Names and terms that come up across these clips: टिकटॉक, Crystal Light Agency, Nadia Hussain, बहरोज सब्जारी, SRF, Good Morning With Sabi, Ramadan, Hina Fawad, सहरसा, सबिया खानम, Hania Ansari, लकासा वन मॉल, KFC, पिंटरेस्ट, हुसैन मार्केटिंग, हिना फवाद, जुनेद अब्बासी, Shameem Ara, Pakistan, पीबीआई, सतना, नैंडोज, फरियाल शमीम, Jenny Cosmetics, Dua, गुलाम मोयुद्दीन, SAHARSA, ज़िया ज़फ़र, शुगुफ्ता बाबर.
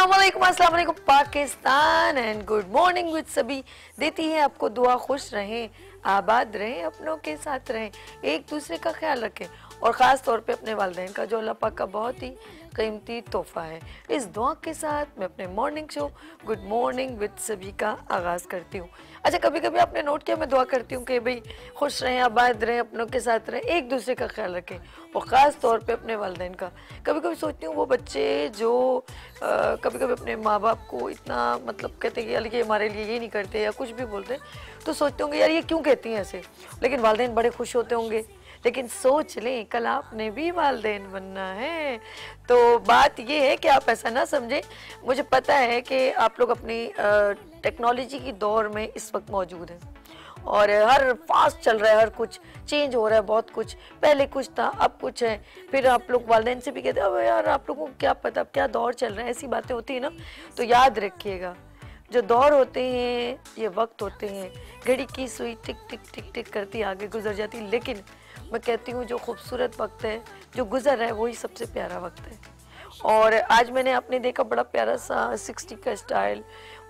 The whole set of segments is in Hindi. अस्सलाम वालेकुम Pakistan and good morning with सभी। देती है आपको दुआ, खुश रहें, आबाद रहें, अपनों के साथ रहें, एक दूसरे का ख्याल रखें और ख़ास तौर पे अपने वालदैन का, जो अल्लाह पाक का बहुत ही कीमती तोहफा है। इस दुआ के साथ मैं अपने morning show good morning with सभी का आगाज़ करती हूँ। अच्छा, कभी कभी आपने नोट किया, मैं दुआ करती हूँ कि भाई खुश रहें, आबाद रहें, अपनों के साथ रहें, एक दूसरे का ख्याल रखें और ख़ास तौर पे अपने वालदैन का। कभी कभी सोचती हूँ वो बच्चे जो कभी कभी अपने माँ बाप को इतना मतलब कहते हैं यार ये हमारे लिए ये नहीं करते या कुछ भी बोलते, तो सोचते होंगे यार ये क्यों कहती हैं ऐसे, लेकिन वालदैन बड़े खुश होते होंगे। लेकिन सोच लें कल आपने भी वालदेन बनना है, तो बात ये है कि आप ऐसा ना समझें। मुझे पता है कि आप लोग अपनी टेक्नोलॉजी की दौर में इस वक्त मौजूद हैं और हर फास्ट चल रहा है, हर कुछ चेंज हो रहा है, बहुत कुछ पहले कुछ था अब कुछ है। फिर आप लोग वालदेन से भी कहते हैं अब यार आप लोगों को क्या पता अब क्या दौर चल रहा है, ऐसी बातें होती हैं ना। तो याद रखिएगा जो दौर होते हैं ये वक्त होते हैं, घड़ी की सुई टिक टिक टिक टिक करती आगे गुजर जाती, लेकिन मैं कहती हूँ जो खूबसूरत वक्त है जो गुजर रहा है वही सबसे प्यारा वक्त है। और आज मैंने आपने देखा बड़ा प्यारा सा 60 का स्टाइल,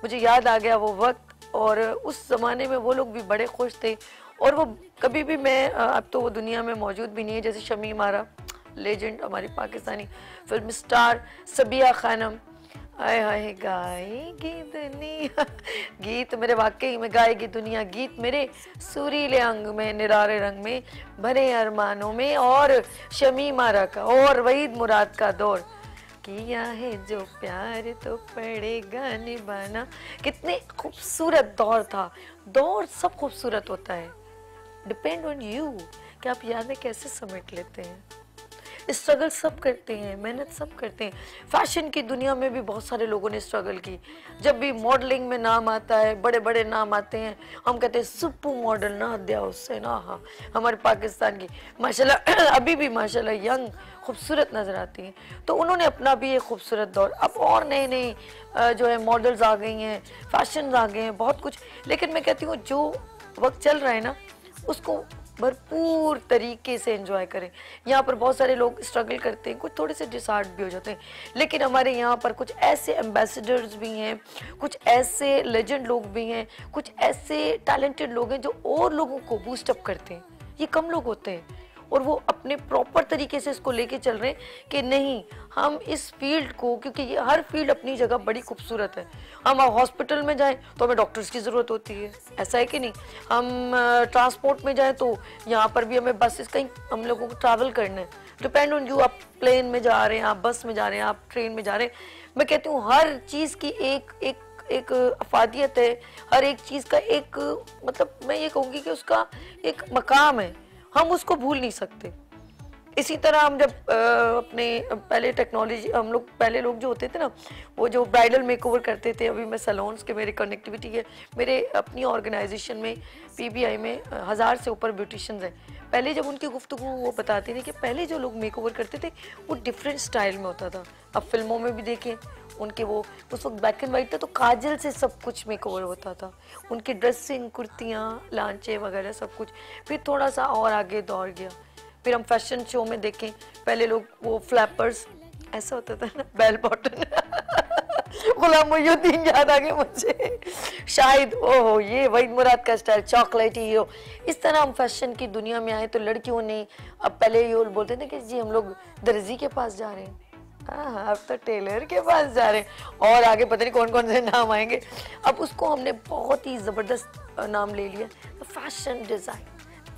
मुझे याद आ गया वो वक्त, और उस ज़माने में वो लोग भी बड़े खुश थे और वो कभी भी मैं अब तो वो दुनिया में मौजूद भी नहीं है। जैसे शमीम आरा लेजेंड, हमारी पाकिस्तानी फिल्म स्टार, सबिया खानम, आए हाय गाएगी दुनिया गीत मेरे, वाकई में गाएगी दुनिया गीत मेरे, सुरीले अंग में निरारे रंग में भरे अरमानों में, और शमीम आरा का और वहीद मुराद का दौर, किया है जो प्यार तो पड़ेगा निभाना। कितने खूबसूरत दौर था। दौर सब खूबसूरत होता है, डिपेंड ऑन यू कि आप यादें कैसे समेट लेते हैं। स्ट्रगल सब करते हैं, मेहनत सब करते हैं। फैशन की दुनिया में भी बहुत सारे लोगों ने स्ट्रगल की। जब भी मॉडलिंग में नाम आता है, बड़े बड़े नाम आते हैं, हम कहते हैं सुप्पू मॉडल नादिया हुसैन, हाँ हमारे पाकिस्तान की माशाल्लाह अभी भी माशाल्लाह यंग खूबसूरत नज़र आती हैं। तो उन्होंने अपना भी एक खूबसूरत दौर, अब और नए नए जो है मॉडल्स आ गई हैं, फैशन आ गए हैं, बहुत कुछ। लेकिन मैं कहती हूँ जो वक्त चल रहा है ना उसको भरपूर तरीके से एंजॉय करें। यहाँ पर बहुत सारे लोग स्ट्रगल करते हैं, कुछ थोड़े से डिसहार्ट भी हो जाते हैं, लेकिन हमारे यहाँ पर कुछ ऐसे एम्बेसडर्स भी हैं, कुछ ऐसे लेजेंड लोग भी हैं, कुछ ऐसे टैलेंटेड लोग हैं जो और लोगों को बूस्टअप करते हैं। ये कम लोग होते हैं और वो अपने प्रॉपर तरीके से इसको लेके चल रहे हैं कि नहीं हम इस फील्ड को, क्योंकि ये हर फील्ड अपनी जगह बड़ी खूबसूरत है। हम हॉस्पिटल में जाएं तो हमें डॉक्टर्स की ज़रूरत होती है, ऐसा है कि नहीं, हम ट्रांसपोर्ट में जाएं तो यहाँ पर भी हमें बसेस, कहीं हम लोगों को ट्रैवल करना है, डिपेंड ऑन यू। आप प्लेन में जा रहे हैं, आप बस में जा रहे हैं, आप ट्रेन में जा रहे हैं। मैं कहती हूँ हर चीज़ की एक एक एक अफादियत है, हर एक चीज़ का एक मतलब मैं ये कहूँगी कि उसका एक मकाम है, हम उसको भूल नहीं सकते। इसी तरह हम जब अपने पहले टेक्नोलॉजी, हम लोग पहले लोग जो होते थे ना वो जो ब्राइडल मेकओवर करते थे, अभी मैं सैलून्स के, मेरे कनेक्टिविटी है, मेरे अपनी ऑर्गेनाइजेशन में पीबीआई में 1000 से ऊपर ब्यूटिशियंस हैं। पहले जब उनकी गुफ्तगू वो बताते थे कि पहले जो लोग मेकओवर करते थे वो डिफरेंट स्टाइल में होता था। अब फिल्मों में भी देखें उनके वो उस वक्त ब्लैक एंड वाइट था तो काजल से सब कुछ मेकओवर होता था, उनकी ड्रेसिंग, कुर्तियाँ, लांचे वगैरह सब कुछ। फिर थोड़ा सा और आगे दौड़ गया, फिर हम फैशन शो में देखें पहले लोग वो फ्लैपर्स ऐसा होता था ना, बेल बॉटम गुलाम मोयुद्दीन याद आ गया मुझे शायद, ओहो ये वहीद मुराद का स्टाइल, चॉकलेटी हीरो। इस तरह हम फैशन की दुनिया में आए तो लड़कियों ने अब पहले ये बोलते थे कि जी हम लोग दर्जी के पास जा रहे हैं, हाँ अब तो टेलर के पास जा रहे हैं, और आगे पता नहीं कौन कौन से नाम आएंगे। अब उसको हमने बहुत ही ज़बरदस्त नाम ले लिया, fashion design,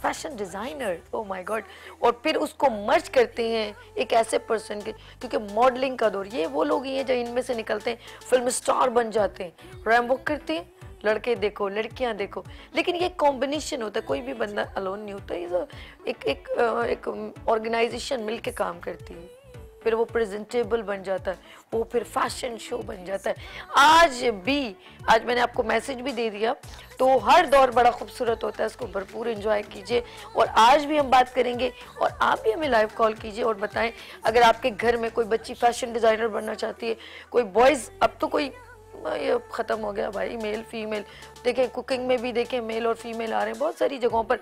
fashion designer, oh my god. और फिर उसको मर्ज करते हैं एक ऐसे पर्सन के, क्योंकि मॉडलिंग का दौर, ये वो लोग ही हैं जो इनमें से निकलते हैं, फिल्म स्टार बन जाते हैं, रैम्बो करते हैं, लड़के देखो लड़कियां देखो। लेकिन ये कॉम्बिनेशन होता है, कोई भी बंदा अलोन नहीं होता, ये एक ऑर्गेनाइजेशन मिल के काम करती है, फिर वो प्रेजेंटेबल बन जाता है, वो फिर फैशन शो बन जाता है। आज मैंने आपको मैसेज भी दे दिया, तो हर दौर बड़ा खूबसूरत होता है, उसको भरपूर एंजॉय कीजिए। और आज भी हम बात करेंगे और आप भी हमें लाइव कॉल कीजिए और बताएं अगर आपके घर में कोई बच्ची फैशन डिज़ाइनर बनना चाहती है, कोई बॉयज़, अब तो कोई ये ख़त्म हो गया भाई, मेल फीमेल। देखें कुकिंग में भी देखें मेल और फीमेल आ रहे हैं बहुत सारी जगहों पर,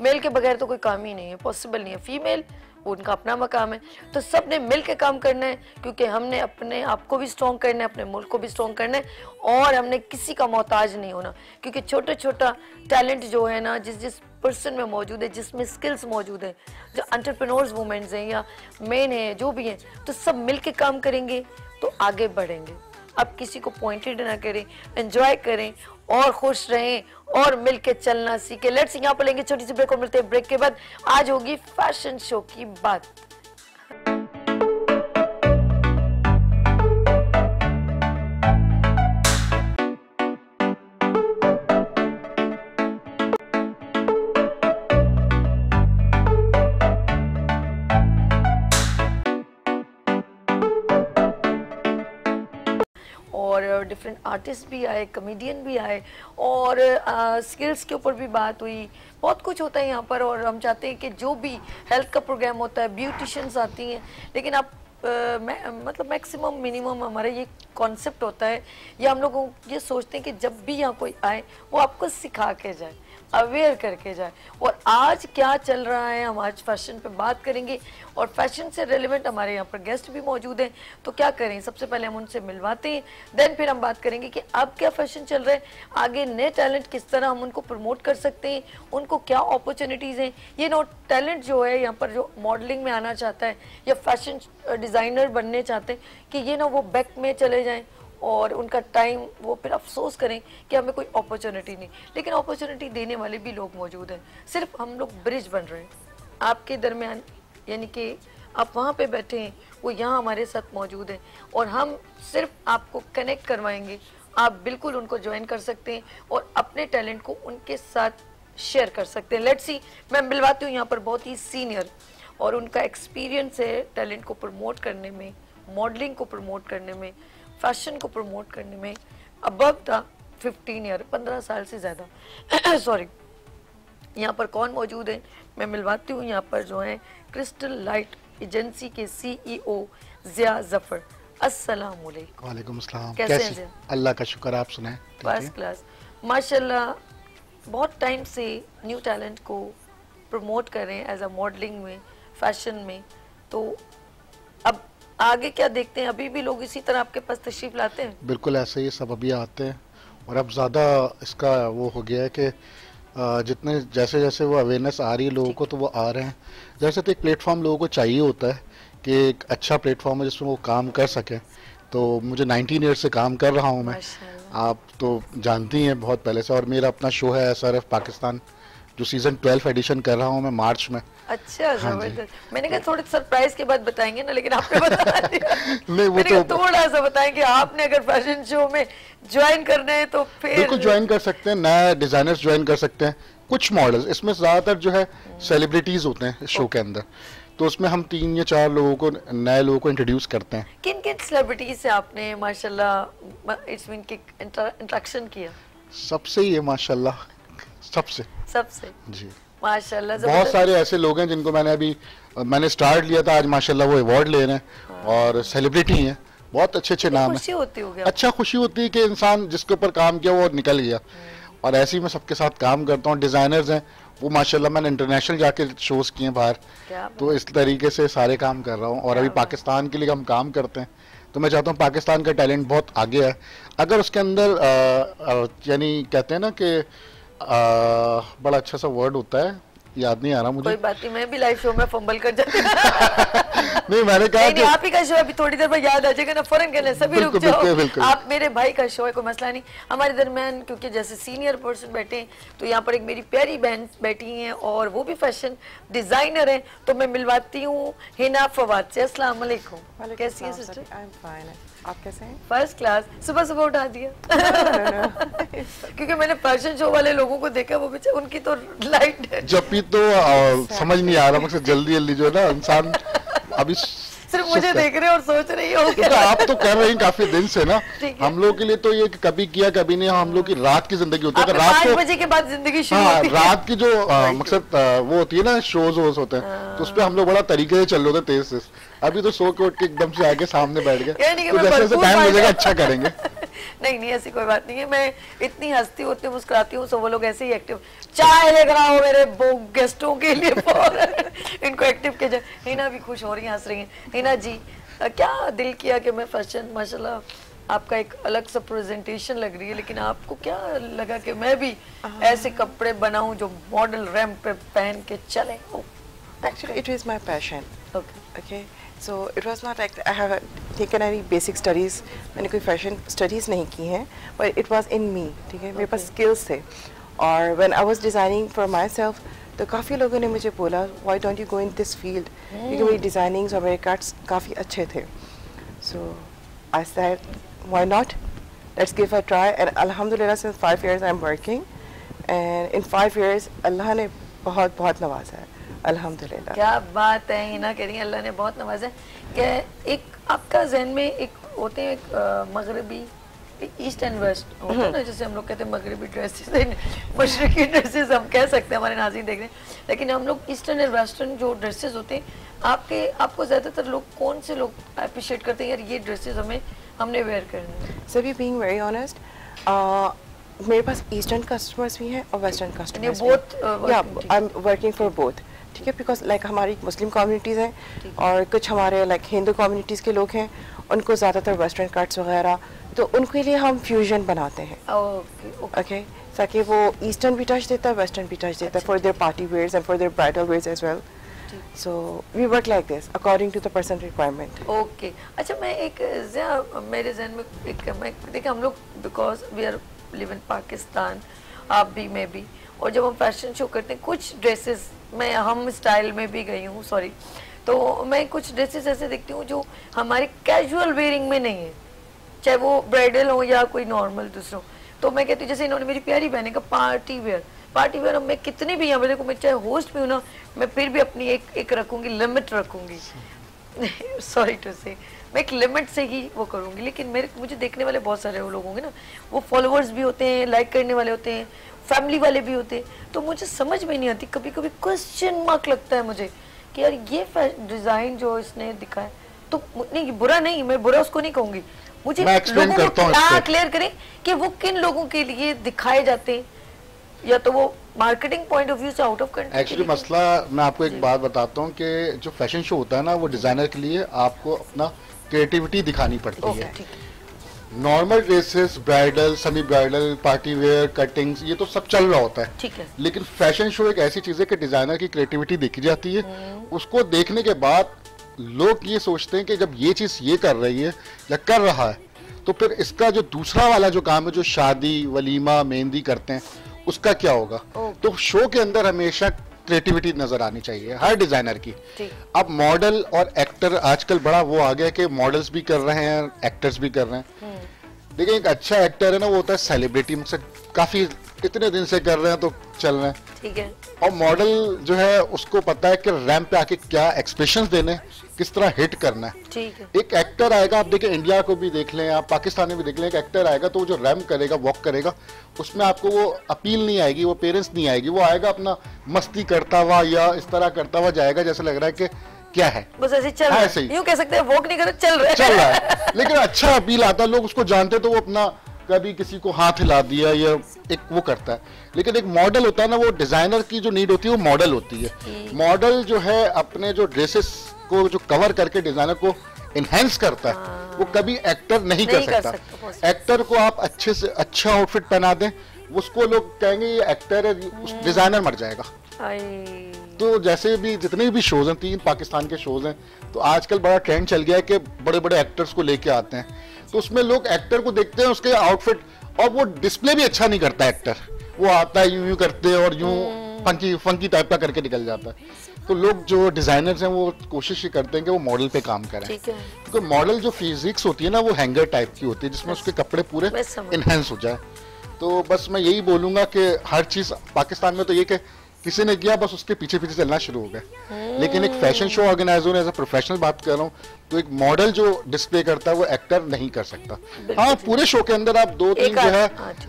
मेल के बगैर तो कोई काम ही नहीं है, पॉसिबल नहीं है। फीमेल उनका अपना मकाम है, तो सब ने मिल के काम करना है, क्योंकि हमने अपने आप को भी स्ट्रॉन्ग करना है, अपने मुल्क को भी स्ट्रॉन्ग करना है, और हमने किसी का मोहताज नहीं होना, क्योंकि छोटा छोटा टैलेंट जो है ना, जिस जिस पर्सन में मौजूद है, जिसमें स्किल्स मौजूद है, जो एंटरप्रेन्योर्स वुमेन्स हैं या मेन हैं, जो भी हैं, तो सब मिल के काम करेंगे तो आगे बढ़ेंगे। आप किसी को पॉइंटेड ना करें, एंजॉय करें और खुश रहें और मिलके चलना सीखें। लेट्स यहाँ पर लेंगे छोटी सी ब्रेक और मिलते हैं ब्रेक के बाद। आज होगी फैशन शो की बात। डिफरेंट आर्टिस्ट भी आए, कमेडियन भी आए, और स्किल्स के ऊपर भी बात हुई, बहुत कुछ होता है यहाँ पर। और हम चाहते हैं कि जो भी हेल्थ का प्रोग्राम होता है, ब्यूटिशंस आती हैं, लेकिन आप मतलब मैक्सिमम मिनिमम हमारा ये कॉन्सेप्ट होता है, या हम लोगों ये सोचते हैं कि जब भी यहाँ कोई आए वो आपको सिखा के जाए, अवेयर करके जाए। और आज क्या चल रहा है, हम आज फैशन पे बात करेंगे, और फैशन से रिलेवेंट हमारे यहाँ पर गेस्ट भी मौजूद हैं। तो क्या करें, सबसे पहले हम उनसे मिलवाते हैं, देन फिर हम बात करेंगे कि अब क्या फैशन चल रहा है, आगे नए टैलेंट किस तरह हम उनको प्रमोट कर सकते हैं, उनको क्या अपॉर्चुनिटीज़ हैं। ये नो टैलेंट जो है यहाँ पर, जो मॉडलिंग में आना चाहता है या फैशन डिज़ाइनर बनने चाहते हैं, कि ये ना वो बैक में चले जाएँ और उनका टाइम वो फिर अफसोस करें कि हमें कोई अपॉर्चुनिटी नहीं। लेकिन अपॉर्चुनिटी देने वाले भी लोग मौजूद हैं, सिर्फ हम लोग ब्रिज बन रहे हैं आपके दरमियान, यानी कि आप वहाँ पे बैठे हैं, वो यहाँ हमारे साथ मौजूद हैं, और हम सिर्फ आपको कनेक्ट करवाएंगे। आप बिल्कुल उनको ज्वाइन कर सकते हैं और अपने टैलेंट को उनके साथ शेयर कर सकते हैं। लेट्स सी, मैं मिलवाती हूँ यहाँ पर बहुत ही सीनियर, और उनका एक्सपीरियंस है टैलेंट को प्रमोट करने में, मॉडलिंग को प्रमोट करने में, फैशन को प्रमोट करने में, अबव था 15 साल से ज़्यादा। सॉरी, यहाँ पर कौन मौजूद है, मैं मिलवाती हूँ यहाँ पर जो है क्रिस्टल लाइट एजेंसी के CEO ज़िया ज़फ़र। अस्सलाम वालेकुम। वालेकुम अस्सलाम। कैसे हैं ज़िया? अल्लाह का शुक्र, आप सुनाएं। फर्स्ट क्लास, माशाल्लाह। बहुत टाइम से न्यू टैलेंट को प्रमोट करें एज अ मॉडलिंग में, फैशन में, तो अब आगे क्या देखते हैं? अभी भी लोग इसी तरह आपके पास तशरीफ लाते हैं? बिल्कुल ऐसे ही सब अभी आते हैं, और अब ज़्यादा इसका वो हो गया है कि जितने जैसे जैसे वो अवेयरनेस आ रही है लोगों को, तो वो आ रहे हैं। जैसे तो एक प्लेटफॉर्म लोगों को चाहिए होता है कि एक अच्छा प्लेटफॉर्म है जिसमें वो काम कर सकें। तो मुझे 19 ईयर से काम कर रहा हूँ मैं, आप तो जानती हैं बहुत पहले से। और मेरा अपना शो है SRF पाकिस्तान, जो सीजन 12 एडिशन कर रहा हूँ मैं मार्च में। अच्छा, जबरदस्त। मैंने कहा थोड़े सरप्राइज के बाद बताएंगे ना, लेकिन आपने बता दिया। नहीं, वो तो थोड़ा सा बताएंगे, आपने अगर फैशन शो में ज्वाइन करना है तो फिर बिल्कुल ज्वाइन कर सकते हैं, नए डिजाइनर्स ज्वाइन कर सकते हैं, कुछ मॉडल्स। इसमें ज्यादातर जो है सेलिब्रिटीज होते हैं शो के अंदर, तो उसमें हम 3 या 4 लोगों को, नए लोगों को इंट्रोड्यूस करते हैं। किन किन सेलिब्रिटीज से आपने माशाल्लाह इंट्रैक्शन किया? सबसे ही है माशाल्लाह, सबसे जी माशाल्लाह। बहुत सारे ऐसे लोग हैं जिनको मैंने स्टार्ट लिया था, आज माशाल्लाह वो अवार्ड ले रहे हैं। हाँ। और सेलिब्रिटी हैं, बहुत अच्छे अच्छे नाम हैं। खुशी होती होगी? अच्छा, खुशी होती है कि इंसान जिसके ऊपर काम किया वो निकल गया, और ऐसे ही मैं सबके साथ काम करता हूँ। डिजाइनर्स हैं वो माशाल्लाह, मैंने इंटरनेशनल जाके शोज किए बाहर, तो इस तरीके से सारे काम कर रहा हूँ। और अभी पाकिस्तान के लिए हम काम करते हैं, तो मैं चाहता हूँ पाकिस्तान का टैलेंट बहुत आगे है, अगर उसके अंदर यानी कहते हैं ना कि बड़ा अच्छा सा वर्ड होता है, याद नहीं आ रहा मुझे। कोई बात नहीं, मैं भी लाइव शो में फंबल कर जाती हूं। नहीं, मैंने कहा कि आप ही का शो है, अभी थोड़ी देर बाद याद आ जाएगा ना, फौरन कहने सभी रुक जाओ, आप मेरे भाई का शो है, कोई मसला नहीं। हमारे दरम्यान क्योंकि जैसे सीनियर पर्सन बैठे हैं, तो यहाँ पर एक मेरी प्यारी बहन बैठी हैं और वो भी फैशन डिजाइनर हैं, तो मैं मिलवाती हूँ हिना फवाद से। अस्सलाम वालेकुम, कैसी हैं सिस्टर? आप कैसे हैं? First class. सुबह सुबह उठा दिया? क्योंकि मैंने फैशन शो वाले लोगों को देखा, वो बेचारे उनकी तो लाइट है, जब भी तो समझ नहीं आ रहा मुझसे, जल्दी जल्दी जो है ना इंसान। अभी सिर्फ मुझे देख रहे हैं और सोच रही हो क्या? तो आप तो कर रहे हैं काफी दिन से ना, हम लोग के लिए तो ये कभी किया कभी नहीं, हम लोग की रात की जिंदगी होती है, रात 5 बजे के बाद जिंदगी शुरू होती है, रात की जो मकसद वो होती है ना, शोज होते हैं, तो उसपे हम लोग बड़ा तरीके से चल रहे थे, तेज से। अभी तो सो के उठ के एकदम से आगे सामने बैठ गए, तो जैसे टाइम मिलेगा अच्छा करेंगे। नहीं नहीं ऐसी कोई बात नहीं है, मैं इतनी हंसती होती हूँ, मुस्कुराती हूँ, सब वो लोग ऐसे ही एक्टिव चाय लेकर आओ मेरे गेस्टों के लिए इनको एक्टिव किया जाए। हिना भी खुश हो रही है, हंस रही है। हिना जी क्या दिल किया कि मैं फैशन, माशाल्लाह आपका एक अलग सा प्रेजेंटेशन लग रही है, लेकिन आपको क्या लगा कि मैं भी ऐसे कपड़े बनाऊं जो मॉडल रैंप पे पहन के चले? Actually it was my passion. Okay. So it was not like I have taken any basic studies. मैंने कोई fashion studies नहीं की हैं, but it was in me. ठीक है, मेरे पास skills थे. और when I was designing for myself, तो काफ़ी लोगों ने मुझे बोला, why don't you go in this field? क्योंकि मेरी designings और मेरे cuts काफ़ी अच्छे थे. So I said, why not? Let's give a try. And alhamdulillah, since 5 years I'm working, and in 5 years Allah ने बहुत बहुत नवाजा है. अल्हम्दुलिल्लाह, क्या बात है। हिना कह रही है अल्लाह ने बहुत नवाजा है। एक आपका जहन में एक होते हैं एक मगरबी, ईस्ट एंड वेस्ट होता है ना, जैसे हम लोग कहते हैं मगरबी ड्रेसेस, मशरकी ड्रेसेस हम कह सकते हैं, हमारे नाज़रीन देख रहे हैं, लेकिन हम लोग ईस्टर्न एंड वेस्टर्न जो ड्रेसेस होते हैं, आपके आपको ज़्यादातर लोग कौन से लोग अप्रिशिएट करते हैं यार ये ड्रेसेस हमें हमने वेयर करनी है? सभी बीइंग वेरी ऑनेस्ट, मेरे पास ईस्टर्न कस्टमर्स भी हैं और western customers, both I am working for both. ठीक है, बिकॉज लाइक हमारी मुस्लिम कम्युनिटीज़ हैं और कुछ हमारे लाइक हिंदू कम्युनिटीज़ के लोग हैं, उनको ज़्यादातर वेस्टर्न कट्स वगैरह, तो उनके लिए हम फ्यूजन बनाते हैं। ओके, ताकि वो ईस्टर्न भी टच देता है, वेस्टर्न भी टच देता है, for their party wears and for their bridal wears as well. So we work like this according to the person requirement. Okay, अच्छा मैं एक मेरे जहन में एक देखिए, हम लोग because we are live in Pakistan, आप भी मैं भी, और जब हम फैशन शो करते हैं कुछ ड्रेसेस मैं हम स्टाइल में भी गई हूँ, सॉरी, तो मैं कुछ ड्रेसेस ऐसे देखती हूँ जो हमारे कैजुअल वेयरिंग में नहीं है, चाहे वो ब्राइडल हो या कोई नॉर्मल दूसरों, तो मैं कहती हूँ जैसे इन्होंने मेरी प्यारी बहने का पार्टी वेयर, पार्टी वेयर मैं कितनी भी यहाँ पर देखो, मैं चाहे होस्ट भी हूँ ना, मैं फिर भी अपनी एक रखूँगी, लिमिट रखूँगी, सॉरी टू से, मैं एक लिमिट से ही वो करूँगी। लेकिन मुझे देखने वाले बहुत सारे लोग होंगे ना, वो फॉलोअर्स भी होते हैं, लाइक करने वाले होते हैं, फैमिली वाले भी होते हैं, तो मुझे समझ में नहीं आती, कभी कभी क्वेश्चन मार्क लगता है मुझे कि यार ये डिज़ाइन जो इसने दिखाया, तो नहीं बुरा नहीं, मैं बुरा उसको नहीं कहूँगी, मुझे लोगों को क्लियर करें कि वो किन लोगों के लिए दिखाए जाते हैं, या तो वो मार्केटिंग पॉइंट ऑफ व्यू से आउट ऑफ कंट्री। एक्चुअली मसला मैं आपको एक बात बताता हूँ कि जो फैशन शो होता है ना, वो डिज़ाइनर के लिए आपको अपना क्रिएटिविटी दिखानी पड़ती है। Normal dresses, bridal, semi bridal, party wear, cuttings, ये तो सब चल रहा होता है, ठीक है, लेकिन फैशन शो एक ऐसी चीज है कि डिजाइनर की क्रिएटिविटी देखी जाती है। उसको देखने के बाद लोग ये सोचते हैं कि जब ये चीज ये कर रही है या कर रहा है, तो फिर इसका जो दूसरा वाला जो काम है, जो शादी, वलीमा, मेहंदी करते हैं, उसका क्या होगा? तो शो के अंदर हमेशा क्रिएटिविटी नजर आनी चाहिए हर डिजाइनर की। अब मॉडल और एक्टर आजकल बड़ा वो आ गया कि मॉडल्स भी कर रहे हैं, एक्टर्स भी कर रहे हैं। देखिए एक अच्छा एक्टर है ना, वो होता है सेलिब्रिटी, मुझसे काफी इतने दिन से कर रहे हैं तो चल रहे हैं, ठीक है। और मॉडल जो है उसको पता है कि रैंप पे आके क्या एक्सप्रेशंस देने, किस तरह हिट करना है, ठीक है। एक एक्टर आएगा, आप देखिए इंडिया को भी देख लें, आप पाकिस्तान में भी देख लें, एक एक्टर आएगा तो वो जो रैंप करेगा, वॉक करेगा, उसमें आपको वो अपील नहीं आएगी, वो पेरेंट्स नहीं आएगी, वो आएगा अपना मस्ती करता हुआ या इस तरह करता हुआ जाएगा, जैसे लग रहा है कि क्या है, बस ऐसे चल रहा है, यूं कह सकते हैं वॉक नहीं कर रहा, चल रहा है। लेकिन अच्छा अपील आता है, लोग उसको जानते, तो वो अपना कभी किसी को हाथ हिला दिया या एक वो करता है। लेकिन एक मॉडल होता है ना, वो डिजाइनर की जो नीड होती है वो मॉडल होती है। मॉडल जो है अपने जो ड्रेसेस को जो कवर करके डिजाइनर को इनहेंस करता है, वो कभी एक्टर नहीं कर सकता। एक्टर को आप अच्छे से अच्छा आउटफिट पहना दें, उसको लोग कहेंगे ये एक्टर है, डिजाइनर मर जाएगा। तो जैसे भी जितने भी शोज हैं, 3 पाकिस्तान के शोज हैं, तो आजकल बड़ा ट्रेंड चल गया है कि बड़े बड़े एक्टर्स को लेके आते हैं, तो उसमें लोग एक्टर को देखते हैं, उसके आउटफिट, और वो डिस्प्ले भी अच्छा नहीं करता एक्टर, वो आता है यूं करते हैं और यूं फंकी टाइप का करके निकल जाता है। तो लोग जो डिजाइनर्स हैं वो कोशिश ये करते हैं कि वो मॉडल पे काम करें, क्योंकि मॉडल जो फिजिक्स होती है ना, वो हैंगर टाइप की होती है, जिसमें उसके कपड़े पूरे इनहेंस हो जाए। तो बस मैं यही बोलूँगा कि हर चीज़ पाकिस्तान में तो ये कि किसी ने किया, बस उसके पीछे पीछे चलना शुरू हो गया। लेकिन एक फैशन शो ऑर्गेनाइजर ने, एज अ प्रोफेशनल बात कर रहा हूँ, तो एक मॉडल जो डिस्प्ले करता है वो एक्टर नहीं कर सकता। हाँ, पूरे शो के अंदर आप 2-3 जो है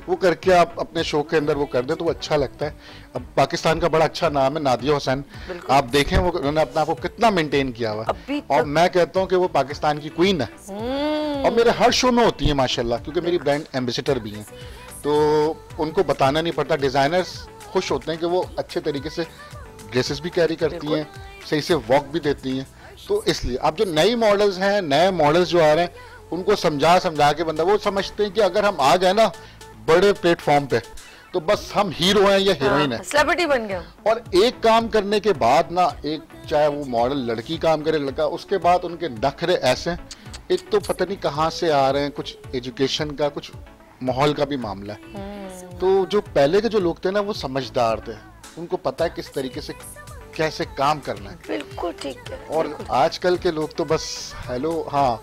वो करके आप अपने शो के अंदर वो कर दें तो वो अच्छा लगता है। अब पाकिस्तान का बड़ा अच्छा नाम है नादिया हुसैन, आप देखें वो उन्होंने अपने आप को कितना मेंटेन किया हुआ, और मैं कहता हूँ कि वो पाकिस्तान की क्वीन है। और मेरे हर शो में होती है माशाल्लाह, क्योंकि मेरी ब्रांड एम्बेसडर भी हैं, तो उनको बताना नहीं पड़ता। डिज़ाइनर्स खुश होते हैं कि वो अच्छे तरीके से ड्रेसेस भी कैरी करती हैं, सही से वॉक भी देती हैं। तो इसलिए अब जो नई मॉडल्स हैं, नए मॉडल्स जो आ रहे हैं, उनको समझा के बंदा वो समझते हैं कि अगर हम आ गए ना बड़े प्लेटफॉर्म पे तो बस हम हीरो हैं या हीरोइन हैं, सेलिब्रिटी बन गए। और एक काम करने के बाद ना, एक चाहे वो मॉडल लड़की काम करे लड़का, उसके बाद उनके नखरे ऐसे, एक तो पता नहीं कहाँ से आ रहे हैं, कुछ एजुकेशन का, कुछ माहौल का भी मामला है। तो जो पहले के जो लोग थे ना वो समझदार थे, उनको पता है किस तरीके से कैसे काम करना है। बिल्कुल ठीक है। और आजकल के लोग तो बस हेलो हाँ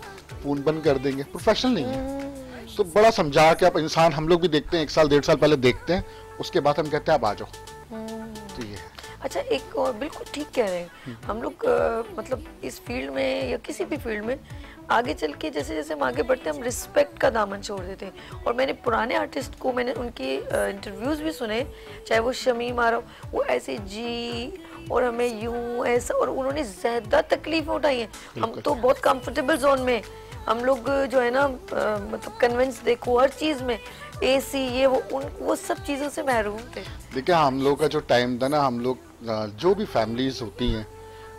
फोन बंद कर देंगे, प्रोफेशनल नहीं है। तो बड़ा समझा के आप इंसान, हम लोग भी देखते हैं एक साल डेढ़ साल पहले देखते हैं, उसके बाद हम कहते हैं आप आ जाओ। तो ये है। अच्छा एक और, बिल्कुल ठीक कह रहे हैं हम लोग, मतलब इस फील्ड में या किसी भी फील्ड में आगे चल के जैसे जैसे हम आगे बढ़ते हैं, हम रिस्पेक्ट का दामन छोड़ देते हैं। और मैंने पुराने आर्टिस्ट को, मैंने उनकी इंटरव्यूज़ भी सुने, चाहे वो शमीम आरा, वो ऐसे जी और हमें यूँ ऐसा, और उन्होंने ज़्यादा तकलीफें उठाई हैं। हम तो बहुत कम्फर्टेबल जोन में, हम लोग जो है ना मतलब कन्वेंस देखो हर चीज़ में, एसी ये वो सब चीज़ों से महरूम थे। देखिए हम लोग का जो टाइम था ना, हम लोग जो भी फैमिलीज होती हैं,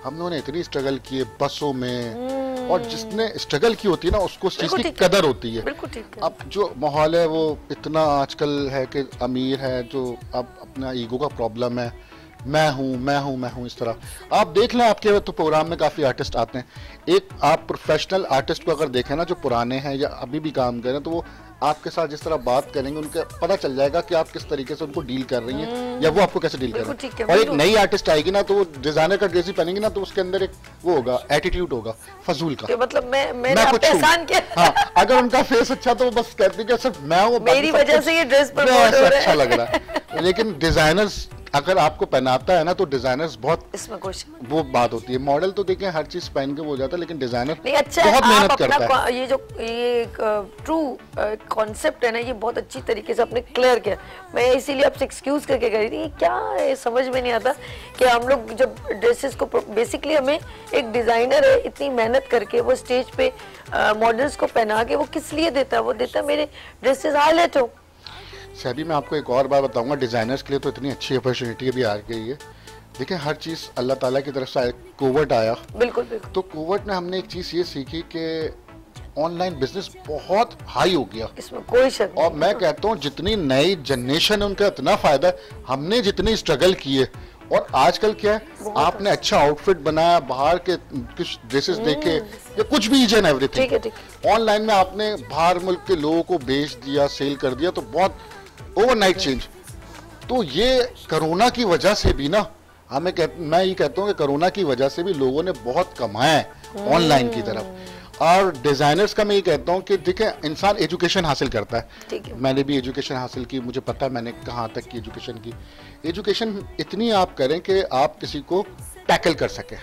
हम लोगों ने इतनी स्ट्रगल की है बसों में, और जिसने स्ट्रगल की होती है ना उसको उस चीज़ की कदर होती है। बिल्कुल ठीक है। अब जो माहौल है वो इतना आजकल है कि अमीर है जो अब अपना ईगो का प्रॉब्लम है, मैं हूँ मैं हूँ मैं हूँ, इस तरह। आप देख लें, आपके तो प्रोग्राम में काफ़ी आर्टिस्ट आते हैं। एक आप प्रोफेशनल आर्टिस्ट को अगर देखें ना, जो पुराने हैं या अभी भी काम कर रहे हैं, तो वो आपके साथ जिस तरह बात करेंगे, उनके पता चल जाएगा कि आप किस तरीके से उनको डील कर रही हैं या वो आपको कैसे डील कर रही है। और एक नई आर्टिस्ट आएगी ना, तो वो डिजाइनर का ड्रेस ही पहनेंगी ना, तो उसके अंदर एक वो होगा, एटीट्यूड होगा फजूल का, मतलब मैं कुछ हूं। हाँ, अगर उनका फेस अच्छा तो वो बस कहती है सिर्फ मैं हूं, मेरी वजह से ये ड्रेस अच्छा लग रहा है। लेकिन डिजाइनर्स अगर आपको पहनाता है ना, तो डिजाइनर्स बहुत इसमें कुछ वो बात होती है। मॉडल तो देखें हर चीज पहन के वो हो जाता है, लेकिन डिजाइनर बहुत मेहनत करता है। ये जो ये ट्रू कॉन्सेप्ट है ना, ये बहुत अच्छी तरीके से आपने क्लियर किया। मैं इसीलिए आपसे एक्सक्यूज करके कह रही थी, क्या है समझ में नहीं आता कि हम लोग जब ड्रेसेस को, बेसिकली हमें एक डिज़ाइनर है इतनी मेहनत करके वो स्टेज पे मॉडल्स को पहना के वो किस लिए देता है, वो देता है मेरे ड्रेसेस हाईलाइट हो। सभी मैं आपको एक और बात बताऊंगा, डिज़ाइनर्स के लिए तो इतनी अच्छी अपॉर्चुनिटी भी आ गई है। देखिए हर चीज़ अल्लाह ताला की तरफ से कोविड आया, बिल्कुल। तो कोविड में हमने एक चीज़ ये सीखी कि ऑनलाइन बिजनेस बहुत हाई हो गया, इसमें कोई शक नहीं। और मैं कहता हूँ जितनी नई जनरेशन है उनका इतना फायदा है, हमने जितनी स्ट्रगल की है। और आजकल क्या है, आपने अच्छा आउटफिट बनाया, बाहर के कुछ ड्रेसेस देखे या कुछ भी, ईच एंड एवरीथिंग ऑनलाइन में आपने बाहर मुल्क के लोगों को बेच दिया, सेल कर दिया, तो बहुत ओवरनाइट चेंज। तो ये कोरोना की वजह से भी ना, हमें मैं ये कहता हूँ कि कोरोना की वजह से भी लोगों ने बहुत कमाया ऑनलाइन की तरफ। और डिज़ाइनर्स का मैं ये कहता हूँ कि देखिए इंसान एजुकेशन हासिल करता है, मैंने भी एजुकेशन हासिल की, मुझे पता है मैंने कहाँ तक की एजुकेशन की। एजुकेशन इतनी आप करें कि आप किसी को टैकल कर सकें।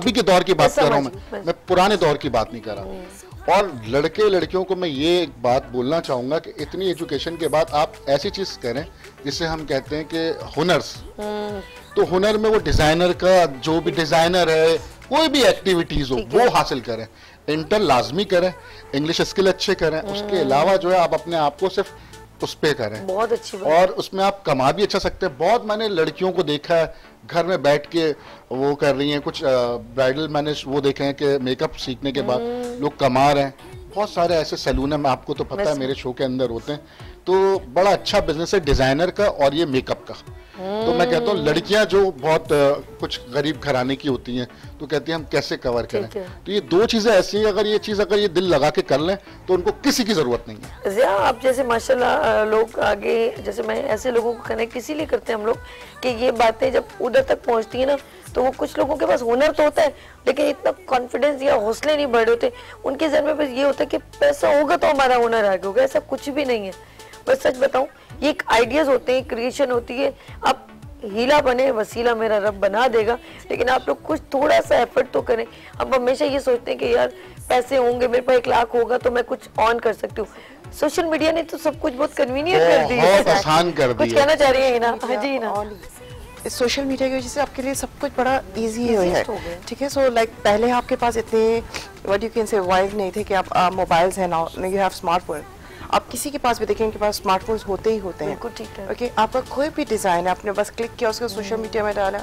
अभी के दौर की बात कर रहा हूँ मैं पुराने दौर की बात नहीं कर रहा। और लड़के लड़कियों को मैं ये एक बात बोलना चाहूँगा कि इतनी एजुकेशन के बाद आप ऐसी चीज़ करें जिसे हम कहते हैं कि हुनर्स। तो हुनर में वो डिज़ाइनर का, जो भी डिज़ाइनर है कोई भी एक्टिविटीज़ हो, वो हासिल करें। इंटर लाजमी करें, इंग्लिश स्किल अच्छे करें, उसके अलावा जो है आप अपने आप को सिर्फ उस पे करें, बहुत अच्छी बात। और उसमें आप कमा भी अच्छा सकते हैं। बहुत मैंने लड़कियों को देखा है घर में बैठ के वो कर रही हैं, कुछ ब्राइडल मैंने वो देखे हैं कि मेकअप सीखने के बाद लोग कमा रहे हैं। बहुत सारे ऐसे सैलून है, आपको तो पता है मेरे शो के अंदर होते हैं। तो बड़ा अच्छा बिजनेस है डिज़ाइनर का और ये मेकअप का। तो मैं कहता हूँ लड़कियाँ जो बहुत कुछ गरीब घराने की होती हैं तो कहती हैं हम कैसे कवर करें। तो ये दो चीज़ें ऐसी हैं, अगर ये चीज़ अगर ये दिल लगा के कर लें तो उनको किसी की ज़रूरत नहीं है। ज़िया आप जैसे माशाल्लाह लोग आगे, जैसे मैं ऐसे लोगों को कनेक्ट इसीलिए करते हैं हम लोग कि ये बातें जब उधर तक पहुँचती हैं ना, तो वो कुछ लोगों के पास हुनर तो होता है लेकिन इतना कॉन्फिडेंस या हौसले नहीं बढ़े होते उनके जहन में। बस ये होता है कि पैसा होगा तो हमारा हुनर आगे होगा, ऐसा कुछ भी नहीं है। बस सच बताऊं, ये एक आइडियाज़ होते हैं, क्रिएशन होती है। आप हीला बने, वसीला मेरा रब बना देगा, लेकिन आप लोग कुछ थोड़ा सा एफर्ट तो करें। आप हमेशा ये सोचते हैं कि यार पैसे होंगे, मेरे पास 1 लाख होगा तो मैं कुछ ऑन कर सकती हूँ। सोशल मीडिया ने तो सब कुछ बहुत कन्वीनियंट कर दिया, बहुत आसान कर दिया। कुछ कहना चाह रही है ना? हाँ जी ना, सोशल मीडिया की वजह से आपके लिए सब कुछ बड़ा इजी है, ठीक है। सो लाइक पहले आपके पास इतने व्हाट यू कैन से वाइज नहीं थे कि आप मोबाइल्स हैं, नाउ यू हैव स्मार्टफोन। आप किसी के पास भी देखें, उनके पास स्मार्टफोन्स होते ही होते हैं, ठीक है। ओके, आपका कोई भी डिज़ाइन है, आपने बस क्लिक किया, उसको सोशल मीडिया में डाला,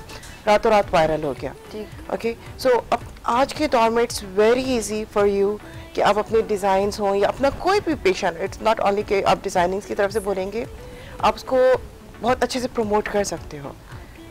रातों रात वायरल हो गया। ओके, सो अब आज के दौर में it's very easy for you कि आप अपने डिज़ाइंस हों या अपना कोई भी पेशन, इट्स नॉट ओनली कि आप डिज़ाइनिंग्स की तरफ से बोलेंगे, आप उसको बहुत अच्छे से प्रमोट कर सकते हो,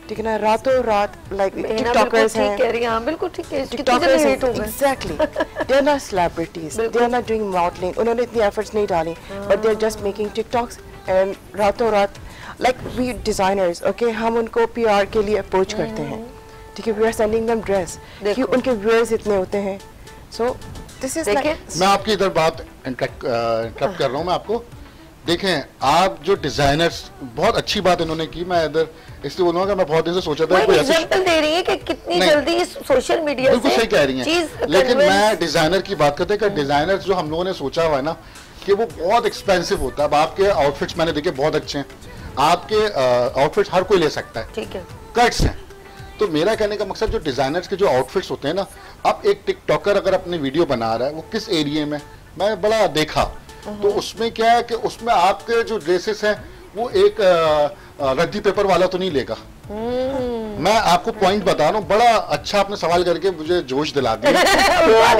ठीक है ना। रातों रात लाइक टिकटॉकर्स हैं, बिल्कुल ठीक है, TikTokers exactly, they are not celebrities, they are not doing modelling, उन्होंने इतनी एफर्ट्स नहीं डाली, but they are just making TikToks and रातों रात लाइक वी डिज़ाइनर्स, ओके, हम उनको पीआर के लिए अप्रोच करते हैं, ठीक है। We are sending them dress कि उनके व्यूअर्स इतने होते हैं। सो दिस इज लाइक, मैं आपकी इधर बात इंटरप्ट कर रहा हूँ मैं आपको। देखें आप जो डिजाइनर्स, बहुत अच्छी बात इन्होंने की, मैं इधर इसलिए बोलूँगा कि मैं बहुत दिन से सोचा था कोई एग्जांपल दे रही है कि कितनी जल्दी इस सोशल मीडिया से बिल्कुल सही कह रही हैं। लेकिन मैं डिजाइनर की बात करते हैं कि डिजाइनर जो हम लोगों ने सोचा हुआ है ना कि वो बहुत एक्सपेंसिव होता है। अब आपके आउटफिट्स मैंने देखे बहुत अच्छे हैं, आपके आउटफिट्स हर कोई ले सकता है, ठीक है, कट्स हैं। तो मेरा कहने का मकसद जो डिजाइनर्स के जो आउटफिट्स होते हैं ना, अब एक टिकटॉकर अगर अपनी वीडियो बना रहा है, वो किस एरिया में, मैं बड़ा देखा तो उसमें क्या है कि उसमें आपके जो ड्रेसेस हैं वो एक रद्दी पेपर वाला तो नहीं लेगा। मैं आपको पॉइंट बता रहा हूँ, बड़ा अच्छा आपने सवाल करके मुझे जोश दिला दिया। तो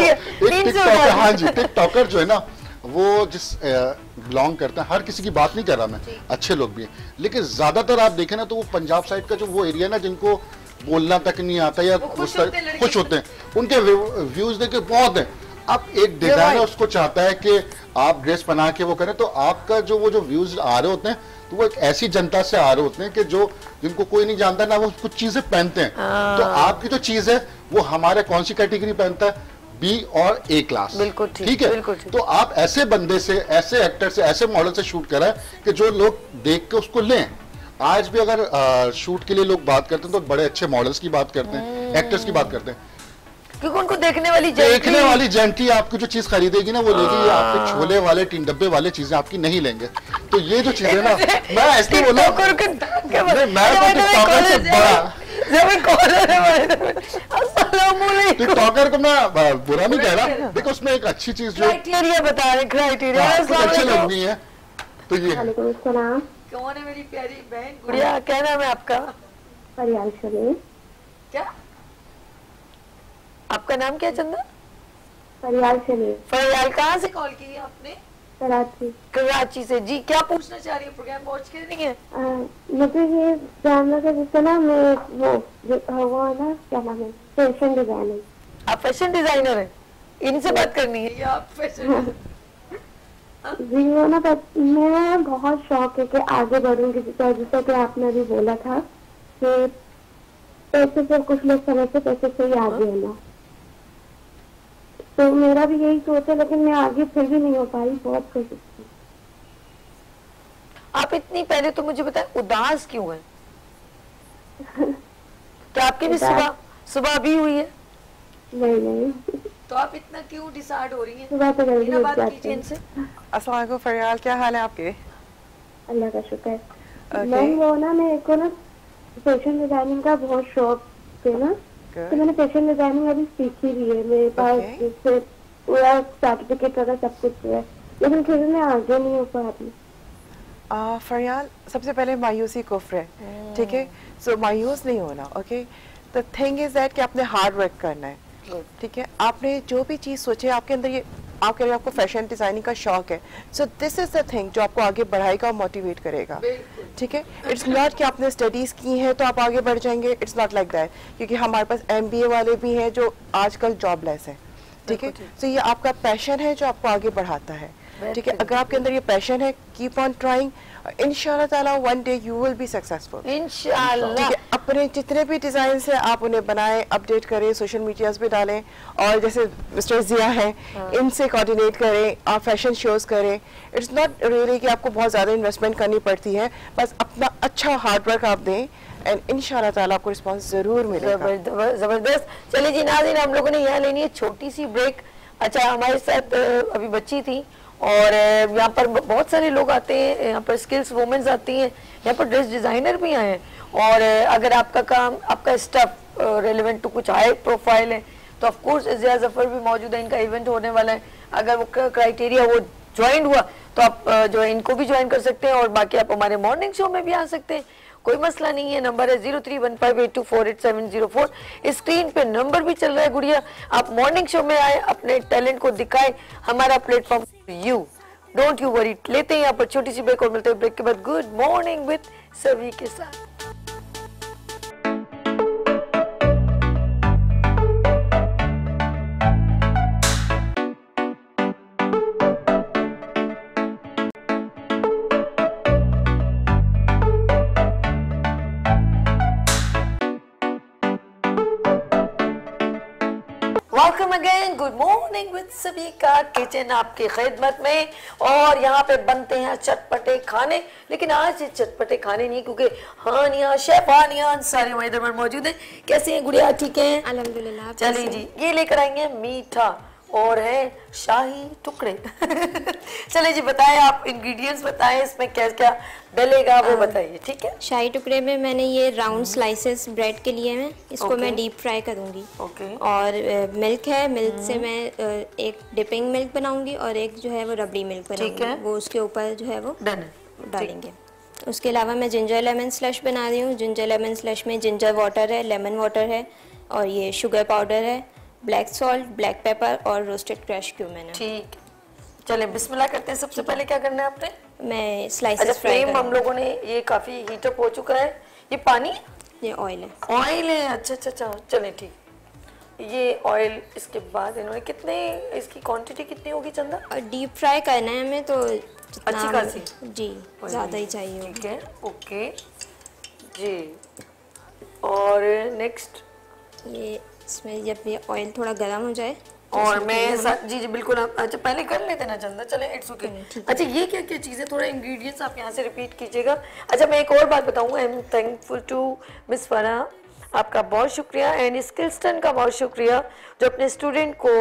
एक टिकटॉकर, हाँ जी, टिकटॉकर जो है ना वो जिस बिलोंग करते हैं, हर किसी की बात नहीं कर रहा मैं, अच्छे लोग भी हैं, लेकिन ज्यादातर आप देखें ना तो वो पंजाब साइड का जो वो एरिया ना जिनको बोलना तक नहीं आता या खुश होते हैं, उनके व्यूज देखे बहुत है। अब एक डिजाइनर उसको चाहता है कि आप ड्रेस बना के वो करें, तो आपका जो वो जो व्यूज आ रहे होते हैं तो वो एक ऐसी जनता से आ रहे होते हैं कि जो जिनको कोई नहीं जानता, ना वो कुछ चीजें पहनते हैं। तो आपकी जो चीज है वो हमारे कौन सी कैटेगरी पहनता है, बी और ए क्लास, बिल्कुल ठीक है, बिल्कुल। तो आप ऐसे बंदे से, ऐसे एक्टर से, ऐसे मॉडल से शूट कराएं कि जो लोग देख के उसको लें। आज भी अगर शूट के लिए लोग बात करते हैं तो बड़े अच्छे मॉडल्स की बात करते हैं, एक्टर्स की बात करते हैं, क्योंकि उनको देखने वाली जेंटी आपकी जो चीज खरीदेगी ना वो लेगी, आपके छोले वाले टीन डब्बे वाले चीजें आपकी नहीं लेंगे। तो ये जो चीजें ना, मैं ऐसे बोला, टिकटॉकर को मैं बुरा नहीं कह रहा, देखो उसमें एक अच्छी चीज जो अच्छे लगनी है। तो ये कौन है मेरी प्यारी बहन गुड़िया, क्या नाम है आपका? क्या आपका नाम क्या चंदा? फरियाल शमीम। फरियाल कहाँ से कॉल की है आपने? कराची। कराची से, जी क्या पूछना चाह रही है? प्रोग्राम वॉच कर रही है? मुझे ये जानना था जिससे ना मैं वो है ना, क्या नाम है, फैशन डिजाइनर। आप फैशन डिजाइनर हैं, इनसे बात करनी है या आप फैशन? जी वो ना मैं बहुत शौक है कि आगे बढ़ूंगी, जैसा कि आपने अभी बोला था कि पैसे से कुछ लोग समझते पैसे से ही आगे होना, तो मेरा भी यही सोच है, लेकिन मैं आगे फिर भी नहीं हो पाई, बहुत कोशिश की। आप इतनी, पहले तो मुझे बताएं उदास क्यों है? तो आपकी भी सुबह भी हुई है? नहीं। तो आप इतना क्यों डिसाइड हो रही हैं? सुबह तो जल्दी बात कीजिए इनसे। अस्सलाम वालेकुम फरियाल, क्या हाल है आपके? अल्लाह का शुक्र। मैम वो ना मेरे को ना फैशन डिजाइनिंग का बहुत शौक है ना, तो मैंने फैशन डिजाइनिंग अभी सीखी भी है, मेरे पास जिससे पूरा सर्टिफिकेट वगैरह सब कुछ है, लेकिन फिर मैं आगे नहीं हो पाती। फरियाल सबसे पहले मायूसी कुफ्र है, ठीक है, सो मायूस नहीं होना। Okay, the thing is that कि आपने हार्ड वर्क करना है, ठीक है। आपने जो भी चीज़ सोचे आपके अंदर, ये आप कह रहे हो आपको फैशन डिजाइनिंग का शौक है, so this is the thing जो आपको आगे बढ़ाएगा और मोटिवेट करेगा, ठीक है। इट्स नॉट कि आपने स्टडीज की हैं तो आप आगे बढ़ जाएंगे, इट्स नॉट लाइक दैट, क्योंकि हमारे पास MBA वाले भी हैं जो आजकल जॉबलेस हैं, ठीक है। सो ये आपका पैशन है जो आपको आगे बढ़ाता है, ठीक है। अगर आपके अंदर ये पैशन है, कीप ऑन ट्राइंग, इंशाल्लाह ताला one day you will be successful, इंशाल्लाह। अपने जितने भी डिजाइन हैं आप उन्हें बनाएं, अपडेट करें, सोशल मीडियाज पे डालें, और जैसे मिस्टर जिया हैं इनसे कोऑर्डिनेट करें, आप फैशन शोज करें। इट्स नॉट रियली कि आपको बहुत ज़्यादा इन्वेस्टमेंट करनी पड़ती है, बस अपना अच्छा हार्डवर्क आप दें एंड इंशाल्लाह ताला आपको रिस्पॉन्स जरूर मिलेगा। जबरदस्त। चलिए जी नाज़रीन, हम लोगों ने यहाँ लेनी है छोटी सी ब्रेक। अच्छा, हमारे साथ अभी बच्ची थी, और यहाँ पर बहुत सारे लोग आते हैं, यहाँ पर स्किल्स वुमेन्स आती हैं, यहाँ पर ड्रेस डिज़ाइनर भी आए हैं, और अगर आपका काम, आपका स्टफ रेलिवेंट टू कुछ हाई प्रोफाइल है तो ऑफकोर्स ज़िया ज़फ़र भी मौजूद है, इनका इवेंट होने वाला है। अगर वो क्राइटेरिया वो ज्वाइन हुआ तो आप जो है इनको भी ज्वाइन कर सकते हैं और बाकी आप हमारे मॉर्निंग शो में भी आ सकते हैं, कोई मसला नहीं है। नंबर है 031582484704, स्क्रीन पे नंबर भी चल रहा है। गुड़िया आप मॉर्निंग शो में आए, अपने टैलेंट को दिखाए, हमारा platform you, don't you worry. लेते हैं यहाँ पर छोटी सी ब्रेक और मिलते हैं ब्रेक के बाद गुड मॉर्निंग विद सभी के साथ। गुड मॉर्निंग विद सभी का, किचन आपकी खिदमत में। और यहाँ पे बनते हैं चटपटे खाने, लेकिन आज ये चटपटे खाने नहीं क्योंकि हानिया, शेफ हानिया अंसारी हमारे दरबार मौजूद है। कैसे हैं गुड़िया, ठीक है? अल्हम्दुलिल्लाह। चलिए जी, ये लेकर आएंगे मीठा और है शाही टुकड़े। चले जी बताएं आप, इंग्रेडिएंट्स बताएं, इसमें क्या क्या डलेगा वो बताइए। ठीक है, शाही टुकड़े में मैंने ये राउंड स्लाइसेस ब्रेड के लिए हैं, इसको मैं डीप फ्राई करूँगी। और मिल्क है, मिल्क से मैं एक डिपिंग मिल्क बनाऊंगी और एक जो है वो रबड़ी मिल्क बनाऊंगी, वो उसके ऊपर जो है वो डालेंगे। उसके अलावा मैं जिंजर लेमन स्लश बना रही हूँ। जिंजर लेमन स्लश में जिंजर वाटर है, लेमन वाटर है और ये शुगर पाउडर है, ब्लैक सॉल्ट, ब्लैक पेपर और रोस्टेड क्रश क्यूमिन। ठीक, चले बिस्मिल्लाह करते हैं। सबसे पहले क्या करना है आपने? मैं स्लाइसेस फ्राई करूंगी। हम लोगों ने ये काफी हीट अप हो चुका है। ये पानी, ये ऑयल है। ऑयल है, अच्छा अच्छा अच्छा, चले ठीक। ये ऑयल, इसके बाद इन्होंने कितने, इसकी क्वांटिटी कितनी होगी चंदा? और डीप फ्राई करना है हमें तो अच्छी खासी, जी ज्यादा ही चाहिए। ठीक है, ओके जी। और नेक्स्ट ये इसमें जब ये ऑयल थोड़ा गर्म हो जाए और मैं जी जी बिल्कुल। अच्छा पहले कर लेते ना चंदा, चले इट्स ओके। अच्छा ये क्या क्या चीज़ें, थोड़ा इंग्रेडिएंट्स आप यहाँ से रिपीट कीजिएगा। अच्छा मैं एक और बात बताऊँगा, I am thankful to miss Farah, आपका बहुत शुक्रिया, एंड स्किल्सटन का बहुत शुक्रिया जो अपने स्टूडेंट को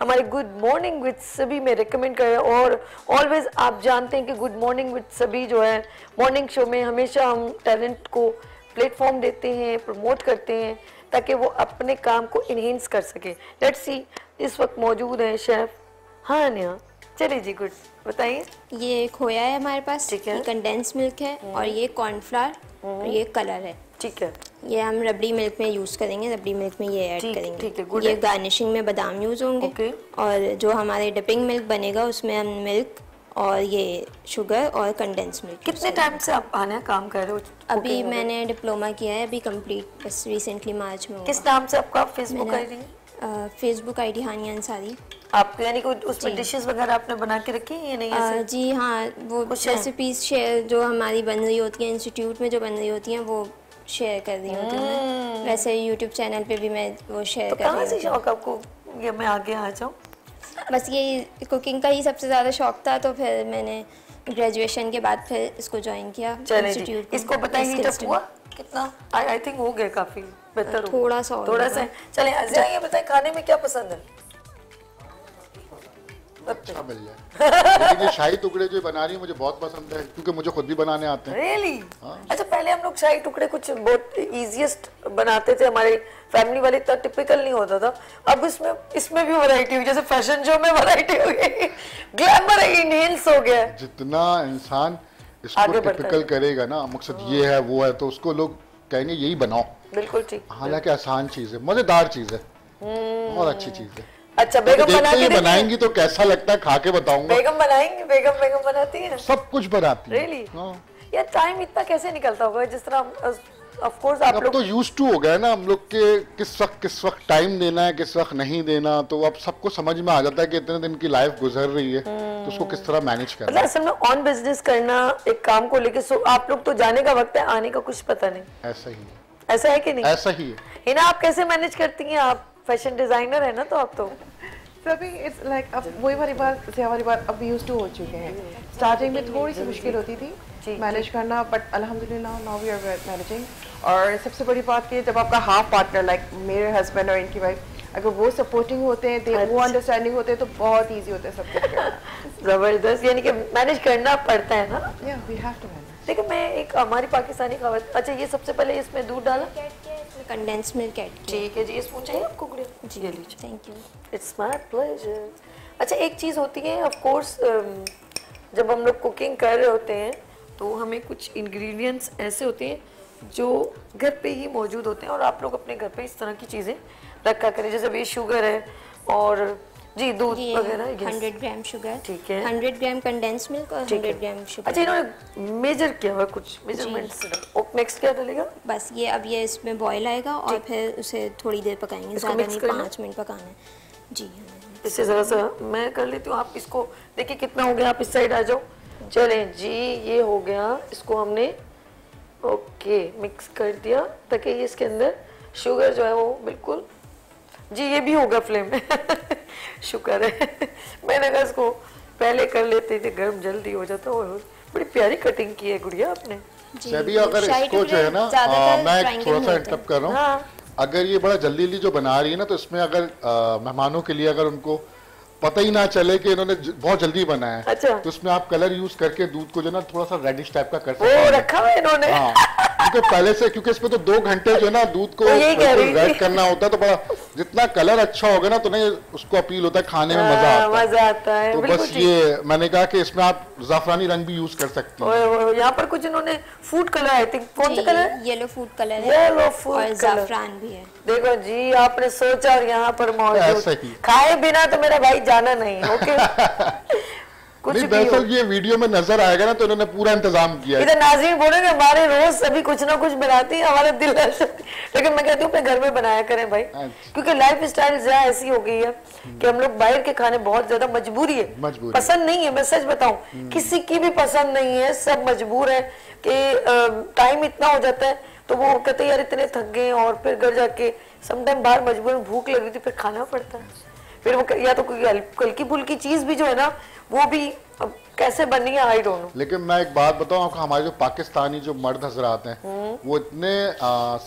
हमारे गुड मॉर्निंग विद सभी में रिकमेंड करें। और ऑलवेज आप जानते हैं कि गुड मॉर्निंग विद सभी जो है मॉर्निंग शो में हमेशा हम टैलेंट को प्लेटफॉर्म देते हैं, प्रमोट करते हैं ताकि वो अपने काम को इन्हेंस कर सके। लेट्स सी, इस वक्त मौजूद है शेफ हानिया। चलिए जी गुड, बताइए। ये खोया है हमारे पास, ठीक है, कंडेंस मिल्क है और ये कॉर्नफ्लावर, ये कलर है। ठीक है, ये हम रबड़ी मिल्क में यूज़ करेंगे, रबड़ी मिल्क में ये ऐड करेंगे। ठीक है, गुड। ये गार्निशिंग में बादाम यूज़ होंगे और जो हमारे डिपिंग मिल्क बनेगा उसमें हम मिल्क और ये शुगर और कंडेंस मिल्क। कितने टाइम से आप आना काम कर रहे हो? अभी मैंने डिप्लोमा किया है, अभी कंप्लीट बस रिसेंटली मार्च में हुआ। किस नाम से आपका फेसबुक आईडी? फेसबुक आईडी हानिया अंसारी। आपको यानी कि उसमें डिशेस वगैरह आपने बना के रखी है या नहीं ऐसे? जी हाँ, वो रेसिपीज शेयर जो हमारी बन रही होती हैं, इंस्टीट्यूट में जो बन रही होती हैं वो शेयर कर रही होती हैं। वैसे यूट्यूब चैनल पर भी मैं वो शेयर कर रही हूँ। कहाँ से शौक आपको ये मैं आगे आ जाऊँ? बस ये कुकिंग का ही सबसे ज़्यादा शौक था, तो फिर मैंने ग्रेजुएशन के बाद फिर इसको ज्वाइन किया इंस्टीट्यूट। इसको बताइए तब हुआ कितना? आई थिंक हो गया काफ़ी बेहतर, थोड़ा सा। चले अजय ये बताएं खाने में क्या पसंद है? अच्छा मिल जाए। ये शाही टुकड़े जो बना रही हूँ मुझे बहुत पसंद है क्योंकि मुझे खुद भी बनाने आते हैं। रियली? अच्छा पहले हम लोग शाही टुकड़े कुछ बहुत इजीएस्ट बनाते थे, हमारे फैमिली वाले इतना टिपिकल नहीं होता था। अब इसमें भी वैरायटी हुई, जैसे फैशन शो में वैरायटी हो गई, ग्लैमर इनहेंस हो गया। जितना इंसान इसको टिपिकल करेगा ना, मकसद ये है वो है, तो उसको लोग कहेंगे यही बनाओ। बिल्कुल ठीक, हालांकि आसान चीज है, मजेदार चीज है, बहुत अच्छी चीज है। अच्छा बेगम बना के बनाएंगी तो कैसा लगता है, खा के बताऊंगा। बेगम बनाएंगी, बेगम बनाती है सब कुछ, बनाती है। रियली? यार टाइम इतना कैसे निकलता होगा, जिस तरह ऑफ कोर्स आप लोग तो यूज्ड टू हो गए ना हम लोग के, किस वक्त टाइम देना है, किस वक्त नहीं देना, तो अब सबको समझ में आ जाता है कि इतने दिन की लाइफ गुजर रही है तो उसको किस तरह मैनेज करना है। असल में ऑन बिजनेस करना एक काम को लेके, सो आप लोग तो जाने का वक्त है, आने का कुछ पता नहीं। ऐसा ही है, ऐसा है कि नहीं? ऐसा ही है ना। आप कैसे मैनेज करती हैं, आप फैशन डिजाइनर है ना, तो आप तो सभी इट्स लाइक अब वही हमारी बार अब यूज टू हो चुके हैं। स्टार्टिंग में थोड़ी सी मुश्किल होती थी मैनेज करना, बट अल्हम्दुलिल्लाह नाउ वी आर मैनेजिंग। और सबसे बड़ी बात कि जब आपका हाफ पार्टनर लाइक मेरे हस्बैंड और इनकी वाइफ, अगर वो सपोर्टिंग होते हैं, वो अंडरस्टैंडिंग होते हैं तो बहुत ईजी होता है सब कुछ। जबरदस्त, यानी कि मैनेज करना पड़ता है ना। लेकिन मैं एक हमारी पाकिस्तानी खबर। अच्छा ये सबसे पहले इसमें दूध डाला, इसमें कंडेंस मिल्क ऐड किया। ठीक है जी, ये स्पून चाहिए आपको गुड़िया? जी ले लीजिए। Thank you, it's my pleasure. अच्छा एक चीज़ होती है, ऑफ कोर्स जब हम लोग कुकिंग कर रहे होते हैं तो हमें कुछ इंग्रेडिएंट्स ऐसे होते हैं जो घर पे ही मौजूद होते हैं, और आप लोग अपने घर पे इस तरह की चीज़ें रखा करें, जैसे ये शुगर है और जी दूध वगैरह। 100 ग्राम शुगर, ठीक है, 100 ग्राम कंडेंस मिल्क और 100 ग्राम शुगर। अच्छा इन्होंने मेजर किया हुआ कुछ मेजरमेंट्स। नेक्स्ट क्या डलेगा? बस ये अब ये इसमें बॉयल आएगा और फिर उसे थोड़ी देर पकाएंगे, ज़्यादा नहीं, 5 मिनट पकाना है जी। इससे ज़रा सा मैं कर लेती हूँ, आप इसको देखिए कितना हो गया, आप इस साइड आ जाओ। चलें जी, ये हो गया, इसको हमने ओके मिक्स कर दिया ताकि ये इसके अंदर शुगर जो है वो बिल्कुल जी ये भी होगा फ्लेम में। शुक्र है मैंने कहा इसको पहले कर लेते थे, गर्म जल्दी हो जाता। और बड़ी प्यारी कटिंग की है गुड़िया आपने जी। अगर इसको जो है ना मैं थोड़ा सा इंटरप्ट कर रहा हूँ, अगर ये बड़ा जल्दी जल्दी जो बना रही है ना, तो इसमें अगर मेहमानों के लिए अगर उनको पता ही ना चले कि इन्होंने बहुत जल्दी बनाया है, अच्छा। तो उसमें आप कलर यूज करके दूध को जो ना थोड़ा सा रेडिश टाइप का कर सकते हैं। वो रखा है इन्होंने, हाँ। क्योंकि पहले से, क्योंकि इसमें तो 2 घंटे जो है ना दूध को रेड करना होता है, तो बड़ा जितना कलर अच्छा होगा ना तो नहीं उसको अपील होता है, खाने में मजा आता है। तो बस ये मैंने कहा कि इसमें आप जाफरानी रंग भी यूज कर सकते हैं। यहाँ पर कुछ इन्होंने फूड कलर, आई थिंक कौन सा कलर? येलो फूड कलर है, येलो फूड जाफरान भी है। देखो जी आपने सोचा और यहाँ पर मौजूद, खाए बिना तो मेरा भाई जाना नहीं। ओके कुछ नहीं, दरअसल ये वीडियो में नजर आएगा ना तो इन्होंने पूरा इंतजाम किया है। इधर नाज़रीन बोलेंगे हमारे रोज सभी कुछ ना कुछ बनाती है, हमारा दिल लग सकती है, लेकिन मैं कहती हूँ अपने घर में बनाया करें भाई, क्योंकि लाइफ स्टाइल जरा ऐसी हो गई है कि हम लोग बाहर के खाने बहुत ज्यादा मजबूरी है, पसंद नहीं है। मैं सच बताऊँ किसी की भी पसंद नहीं है, सब मजबूर है कि टाइम इतना हो जाता है तो वो कहते यार इतने थक गए, और फिर घर जाके समटाइम बाहर मजबूर भूख लग रही थी, फिर खाना पड़ता है। फिर वो या तो कोई हल्की फुल्की चीज भी जो है ना वो भी अब कैसे बनी है आई डोंट नो। लेकिन मैं एक बात बताऊं आपको, हमारे जो पाकिस्तानी जो मर्द हजरात हैं वो इतने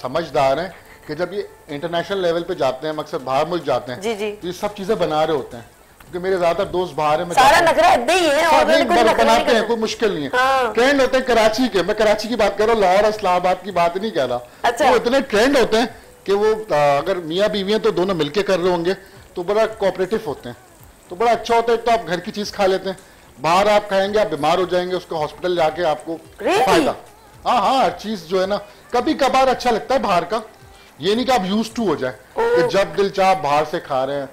समझदार हैं कि जब ये इंटरनेशनल लेवल पे जाते हैं, मकसद बाहर मुल्क जाते हैं जी जी, तो ये सब चीजें बना रहे होते हैं। क्योंकि मेरे ज्यादातर दोस्त बाहर है, सारा नखरा इतना ही है और बनाते हैं, कोई मुश्किल नहीं है। ट्रेंड होते हैं कराची के, मैं कराची की बात कर रहा हूँ, लाहौर इस्लामाबाद की बात नहीं कर रहा, वो इतने ट्रेंड होते हैं कि वो अगर मियाँ बीवी हैं तो दोनों मिलके कर रहे होंगे तो बड़ा कोऑपरेटिव होते हैं, तो बड़ा अच्छा होता है। तो आप घर की चीज खा लेते हैं, बाहर आप खाएंगे आप बीमार हो जाएंगे, उसको हॉस्पिटल जाके आपको फायदा। हाँ हाँ हर चीज जो है ना कभी कभार अच्छा लगता है बाहर का, ये नहीं कि आप यूज टू हो जाए कि जब दिल चाह बाहर से खा रहे हैं।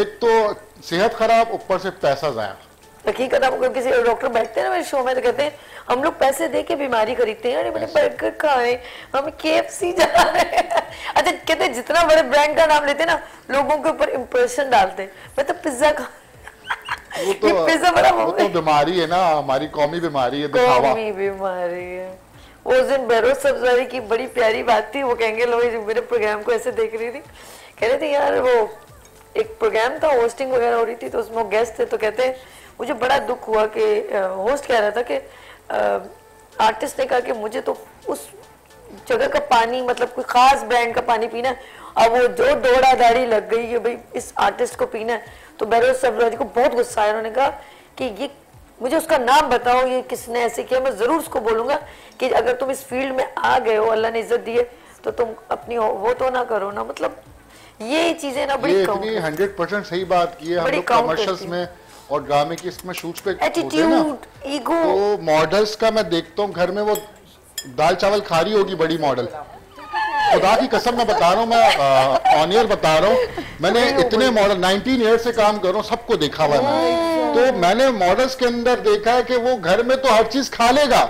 एक तो सेहत खराब, ऊपर से पैसा जाया। हकीकत आपको किसी डॉक्टर बैठते हैं ना मेरे शो में तो कहते हैं हम लोग पैसे दे के बीमारी खरीदते हैं, बड़े बर्गर खा रहे हैं, हम KFC जा रहे हैं। अच्छा कहते हैं जितना बड़े ब्रांड का नाम लेते हैं ना लोगों के ऊपर इम्प्रेशन डालते हैं, मैं तो पिज्जा खा वो तो पिज्जा बड़ा वो तो बीमारी है ना, हमारी कौमी बीमारी है, कौमी बीमारी है। उस दिन बहरोज सब्जारी की बड़ी प्यारी बात थी, वो कहेंगे लोग मेरे प्रोग्राम को ऐसे देख रही थी, कह रहे थे यार वो एक प्रोग्राम था होस्टिंग वगैरह हो रही थी तो उसमें गेस्ट थे, तो कहते हैं मुझे बड़ा दुख हुआ कि होस्ट कह रहा था कि आर्टिस्ट ने कहा कि मुझे तो उस जगह का पानी मतलब कोई खास ब्रांड का पानी पीना है, अब वो जो दौड़ा दाड़ी लग गई है भाई इस आर्टिस्ट को पीना है। तो बहरोज सब्जारी को बहुत गुस्सा आया, उन्होंने कहा कि ये मुझे उसका नाम बताओ, ये किसने ऐसे किया, मैं ज़रूर उसको बोलूँगा कि अगर तुम इस फील्ड में आ गए हो, अल्लाह ने इज्जत दी है तो तुम अपनी वो तो ना करो ना, मतलब ये चीजें ना बड़ी कम है। 100% सही बात की है, हम लोग कमर्शियल्स में और ड्रामे की इसमें शूट्स पे एटीट्यूड ईगो, तो मॉडल्स का मैं देखता हूँ घर में वो दाल चावल खा रही होगी बड़ी मॉडल, खुदा की कसम मैं बता रहा हूँ, मैं ऑन एयर बता रहा हूँ, मैंने इतने मॉडल 19 ईयर से काम कर रहा हूँ, सबको देखा हुआ है। तो मैंने मॉडल्स के अंदर देखा है कि वो घर में तो हर चीज खा लेगा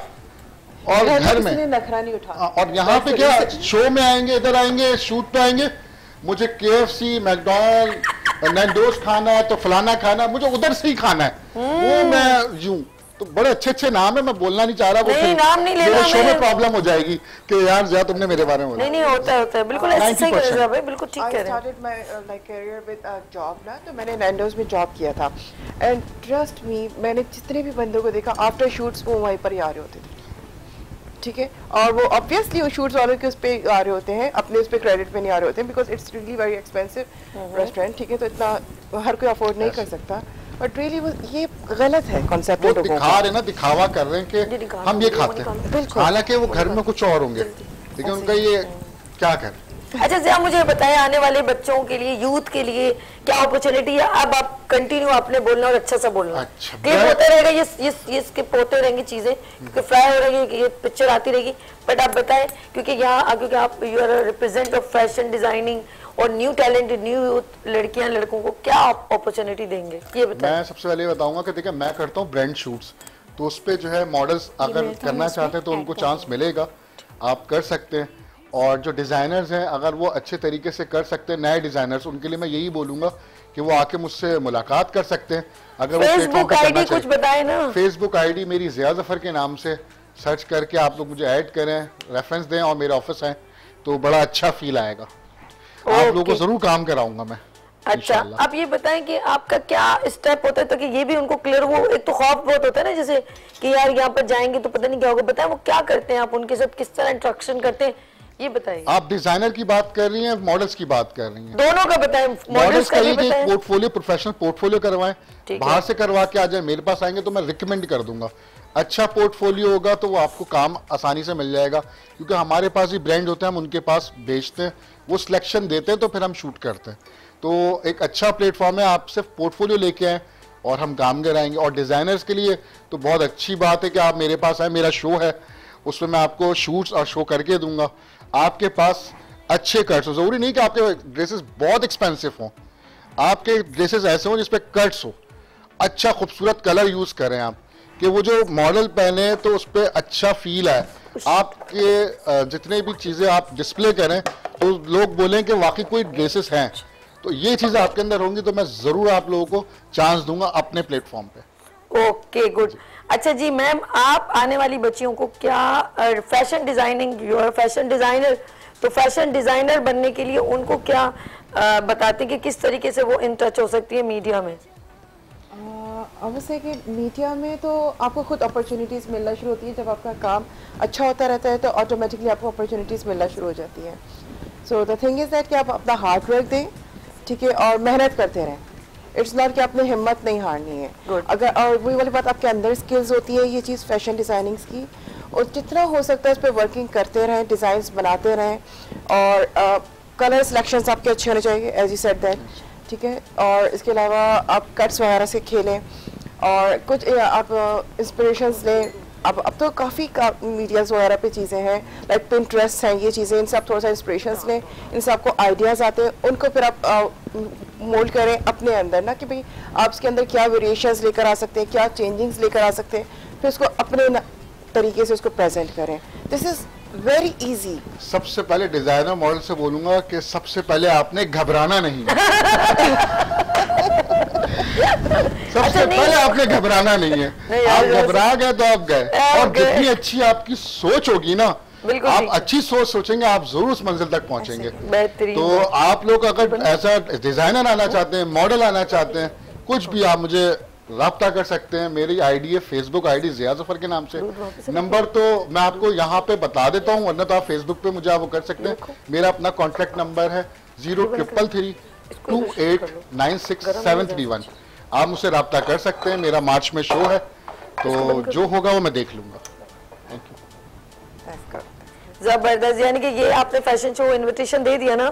और घर में नखरा नहीं उठा, और यहाँ पे क्या शो में आएंगे, इधर आएंगे, शूट पे आएंगे, मुझे KFC मैकडॉनल्ड नैंडोज खाना है तो फलाना खाना है, मुझे उधर से ही खाना है वो मैं यूं। तो बड़े अच्छे अच्छे नाम है, मैं बोलना नहीं चाह रहा, नहीं, नाम नहीं लेना, शो में प्रॉब्लम हो जाएगी कि यार जा तुमने मेरे बारे में नहीं होता है बिल्कुल ऐसे सही कर रहा है, बिल्कुल ठीक कह रहे हैं। I started my like career with a job ना, तो मैंने नैंडोज में जॉब किया था एंड ट्रस्ट मी मैंने जितने भी बंदों को देखा आफ्टर शूट्स वो वहीं पर ही आ रहे होते थे, ठीक है, और वो ऑब्वियसली वो शूट्स वालों के उस पर आ रहे होते हैं, अपने उस पर क्रेडिट पे नहीं आ रहे होते हैं, because it's really very expensive restaurant, ठीक है, तो इतना हर कोई अफोर्ड नहीं कर सकता, बट रियली ये गलत है कॉन्सेप्ट। वो दिखा रहे ना, दिखावा कर रहे हैं कि हम ये खाते हैं, हालांकि वो घर में कुछ और होंगे, ठीक है, उनका ये क्या कर। अच्छा ज़िया, मुझे बताएं आने वाले बच्चों के लिए, यूथ के लिए क्या अपॉर्चुनिटी है? अब आप कंटिन्यू आपने बोलना और अच्छा सा बोलना। अच्छा, क्लिप होता रहेगा, ये स्किप होते रहेंगी चीजें, क्योंकि फ्राई हो रहेगी, ये पिक्चर आती रहेगी। बट आप बताएं, क्योंकि यहाँ क्योंकि आप you are represent of fashion designing और न्यू टैलेंट, न्यू यूथ, लड़कियाँ लड़कों को क्या आप अपॉर्चुनिटी देंगे, ये बताएं। मैं सबसे पहले बताऊंगा कि देखिए, मैं करता हूँ ब्रांड शूट्स, तो उस पर जो है मॉडल्स अगर करना चाहते हैं तो उनको चांस मिलेगा, आप कर सकते हैं। और जो डिज़ाइनर्स हैं, अगर वो अच्छे तरीके से कर सकते हैं, नए डिज़ाइनर्स, उनके लिए मैं यही बोलूँगा कि वो आके मुझसे मुलाकात कर सकते हैं। अगर वो फेसबुक आईडी कुछ बताएं ना, फेसबुक आईडी मेरी ज़िया ज़फ़र के नाम से सर्च करके आप लोग मुझे ऐड करें, रेफरेंस दें और मेरे ऑफिस आएँ, तो बड़ा अच्छा फील आएगा। आप लोगों को ज़रूर काम कराऊँगा मैं। अच्छा, आप ये बताएं कि आपका क्या स्टेप होता है, ताकि ये भी उनको क्लियर हो। एक तो खौफ बहुत होता है ना, जैसे कि यार यहाँ पर जाएंगे तो पता नहीं क्या होगा, बताएं वो क्या करते हैं, आप उनके साथ किस तरह इंट्रैक्शन करते हैं, ये बताइए। आप डिजाइनर की बात कर रही हैं, मॉडल्स की बात कर रही हैं, दोनों का बताएं। मॉडल्स का ये पोर्टफोलियो, प्रोफेशनल पोर्टफोलियो करवाएं, बाहर से करवा के आ जाए, मेरे पास आएंगे तो मैं रिकमेंड कर दूंगा। अच्छा पोर्टफोलियो होगा तो वो आपको काम आसानी से मिल जाएगा, क्योंकि हमारे पास भी ब्रांड होते हैं, हम उनके पास बेचते हैं, वो सिलेक्शन देते हैं, तो फिर हम शूट करते हैं। तो एक अच्छा प्लेटफॉर्म है, आप सिर्फ पोर्टफोलियो लेके आए और हम काम कराएंगे। और डिजाइनर्स के लिए तो बहुत अच्छी बात है कि आप मेरे पास आए, मेरा शो है, उसमें मैं आपको शूट्स और शो करके दूंगा। आपके पास अच्छे कट्स हो, जरूरी नहीं कि आपके ड्रेसेस बहुत एक्सपेंसिव हों, आपके ड्रेसेस ऐसे हों जिसपे कट्स हो, अच्छा खूबसूरत कलर यूज़ करें आप, कि वो जो मॉडल पहने तो उस पर अच्छा फील आए। आपके जितने भी चीज़ें आप डिस्प्ले करें तो लोग बोलें कि वाकई कोई ड्रेसेस हैं, तो ये चीज़ें आपके अंदर होंगी, तो मैं ज़रूर आप लोगों को चांस दूंगा अपने प्लेटफॉर्म पे। Okay, good. अच्छा जी मैम, आप आने वाली बच्चियों को क्या fashion designing, you are fashion designer, तो फैशन डिजाइनर बनने के लिए उनको क्या बताते हैं कि किस तरीके से वो इन टच हो सकती है मीडिया में? अवश्य कि मीडिया में तो आपको खुद अपॉर्चुनिटीज़ मिलना शुरू होती है, जब आपका काम अच्छा होता रहता है तो ऑटोमेटिकली आपको अपॉर्चुनिटीज़ मिलना शुरू हो जाती है। So the thing is that कि आप अपना हार्ड वर्क दें, ठीक है, और मेहनत करते रहें। इट्स नॉट कि आपने हिम्मत नहीं हारनी है। Good. अगर, और वही वाली बात, आपके अंदर स्किल्स होती है ये चीज़ फैशन डिज़ाइनिंग्स की, और जितना हो सकता है उस पर वर्किंग करते रहें, डिज़ाइंस बनाते रहें, और कलर सिलेक्शंस आपके अच्छे होने चाहिए, एज यू सेड दैट, ठीक है। और इसके अलावा आप कट्स वगैरह से खेलें और कुछ आप इंस्पिरेशंस लें। अब तो काफ़ी मीडियाज़ वगैरह पे चीज़ें हैं, लाइक पिंटरेस्ट हैं, ये चीज़ें, इनसे आप थोड़ा सा इंस्पिरेशंस लें, इनसे आपको आइडियाज़ आते हैं, उनको फिर आप मोल्ड करें अपने अंदर ना, कि भाई आप इसके अंदर क्या वेरिएशंस लेकर आ सकते हैं, क्या चेंजिंग्स लेकर आ सकते हैं, फिर उसको अपने तरीके से उसको प्रेजेंट करें। This is very easy. सबसे पहले डिज़ाइनर मॉडल से बोलूँगा कि सबसे पहले आपने घबराना नहीं सबसे पहले आपने घबराना नहीं है, आप घबरा गए तो आप गए। और जितनी अच्छी आपकी सोच होगी ना, आप अच्छी सोच सोचेंगे, आप जरूर उस मंजिल तक पहुंचेंगे। तो आप लोग अगर ऐसा डिजाइनर आना चाहते हैं, मॉडल आना चाहते हैं, कुछ भी, आप मुझे रब्ता कर सकते हैं। मेरी आईडी है फेसबुक आईडी ज़िया ज़फ़र के नाम से। नंबर तो मैं आपको यहाँ पे बता देता हूँ, वरना तो आप फेसबुक पे मुझे आप वो कर सकते हैं। मेरा अपना कॉन्टैक्ट नंबर है 033-2896731। आप मुझसे रब्ता कर सकते हैं। मेरा मार्च में शो है, तो जो होगा वो मैं देख लूँगा। Thank you. जबरदस्त। यानी कि ये आपने फैशन शो इन्विटेशन दे दिया ना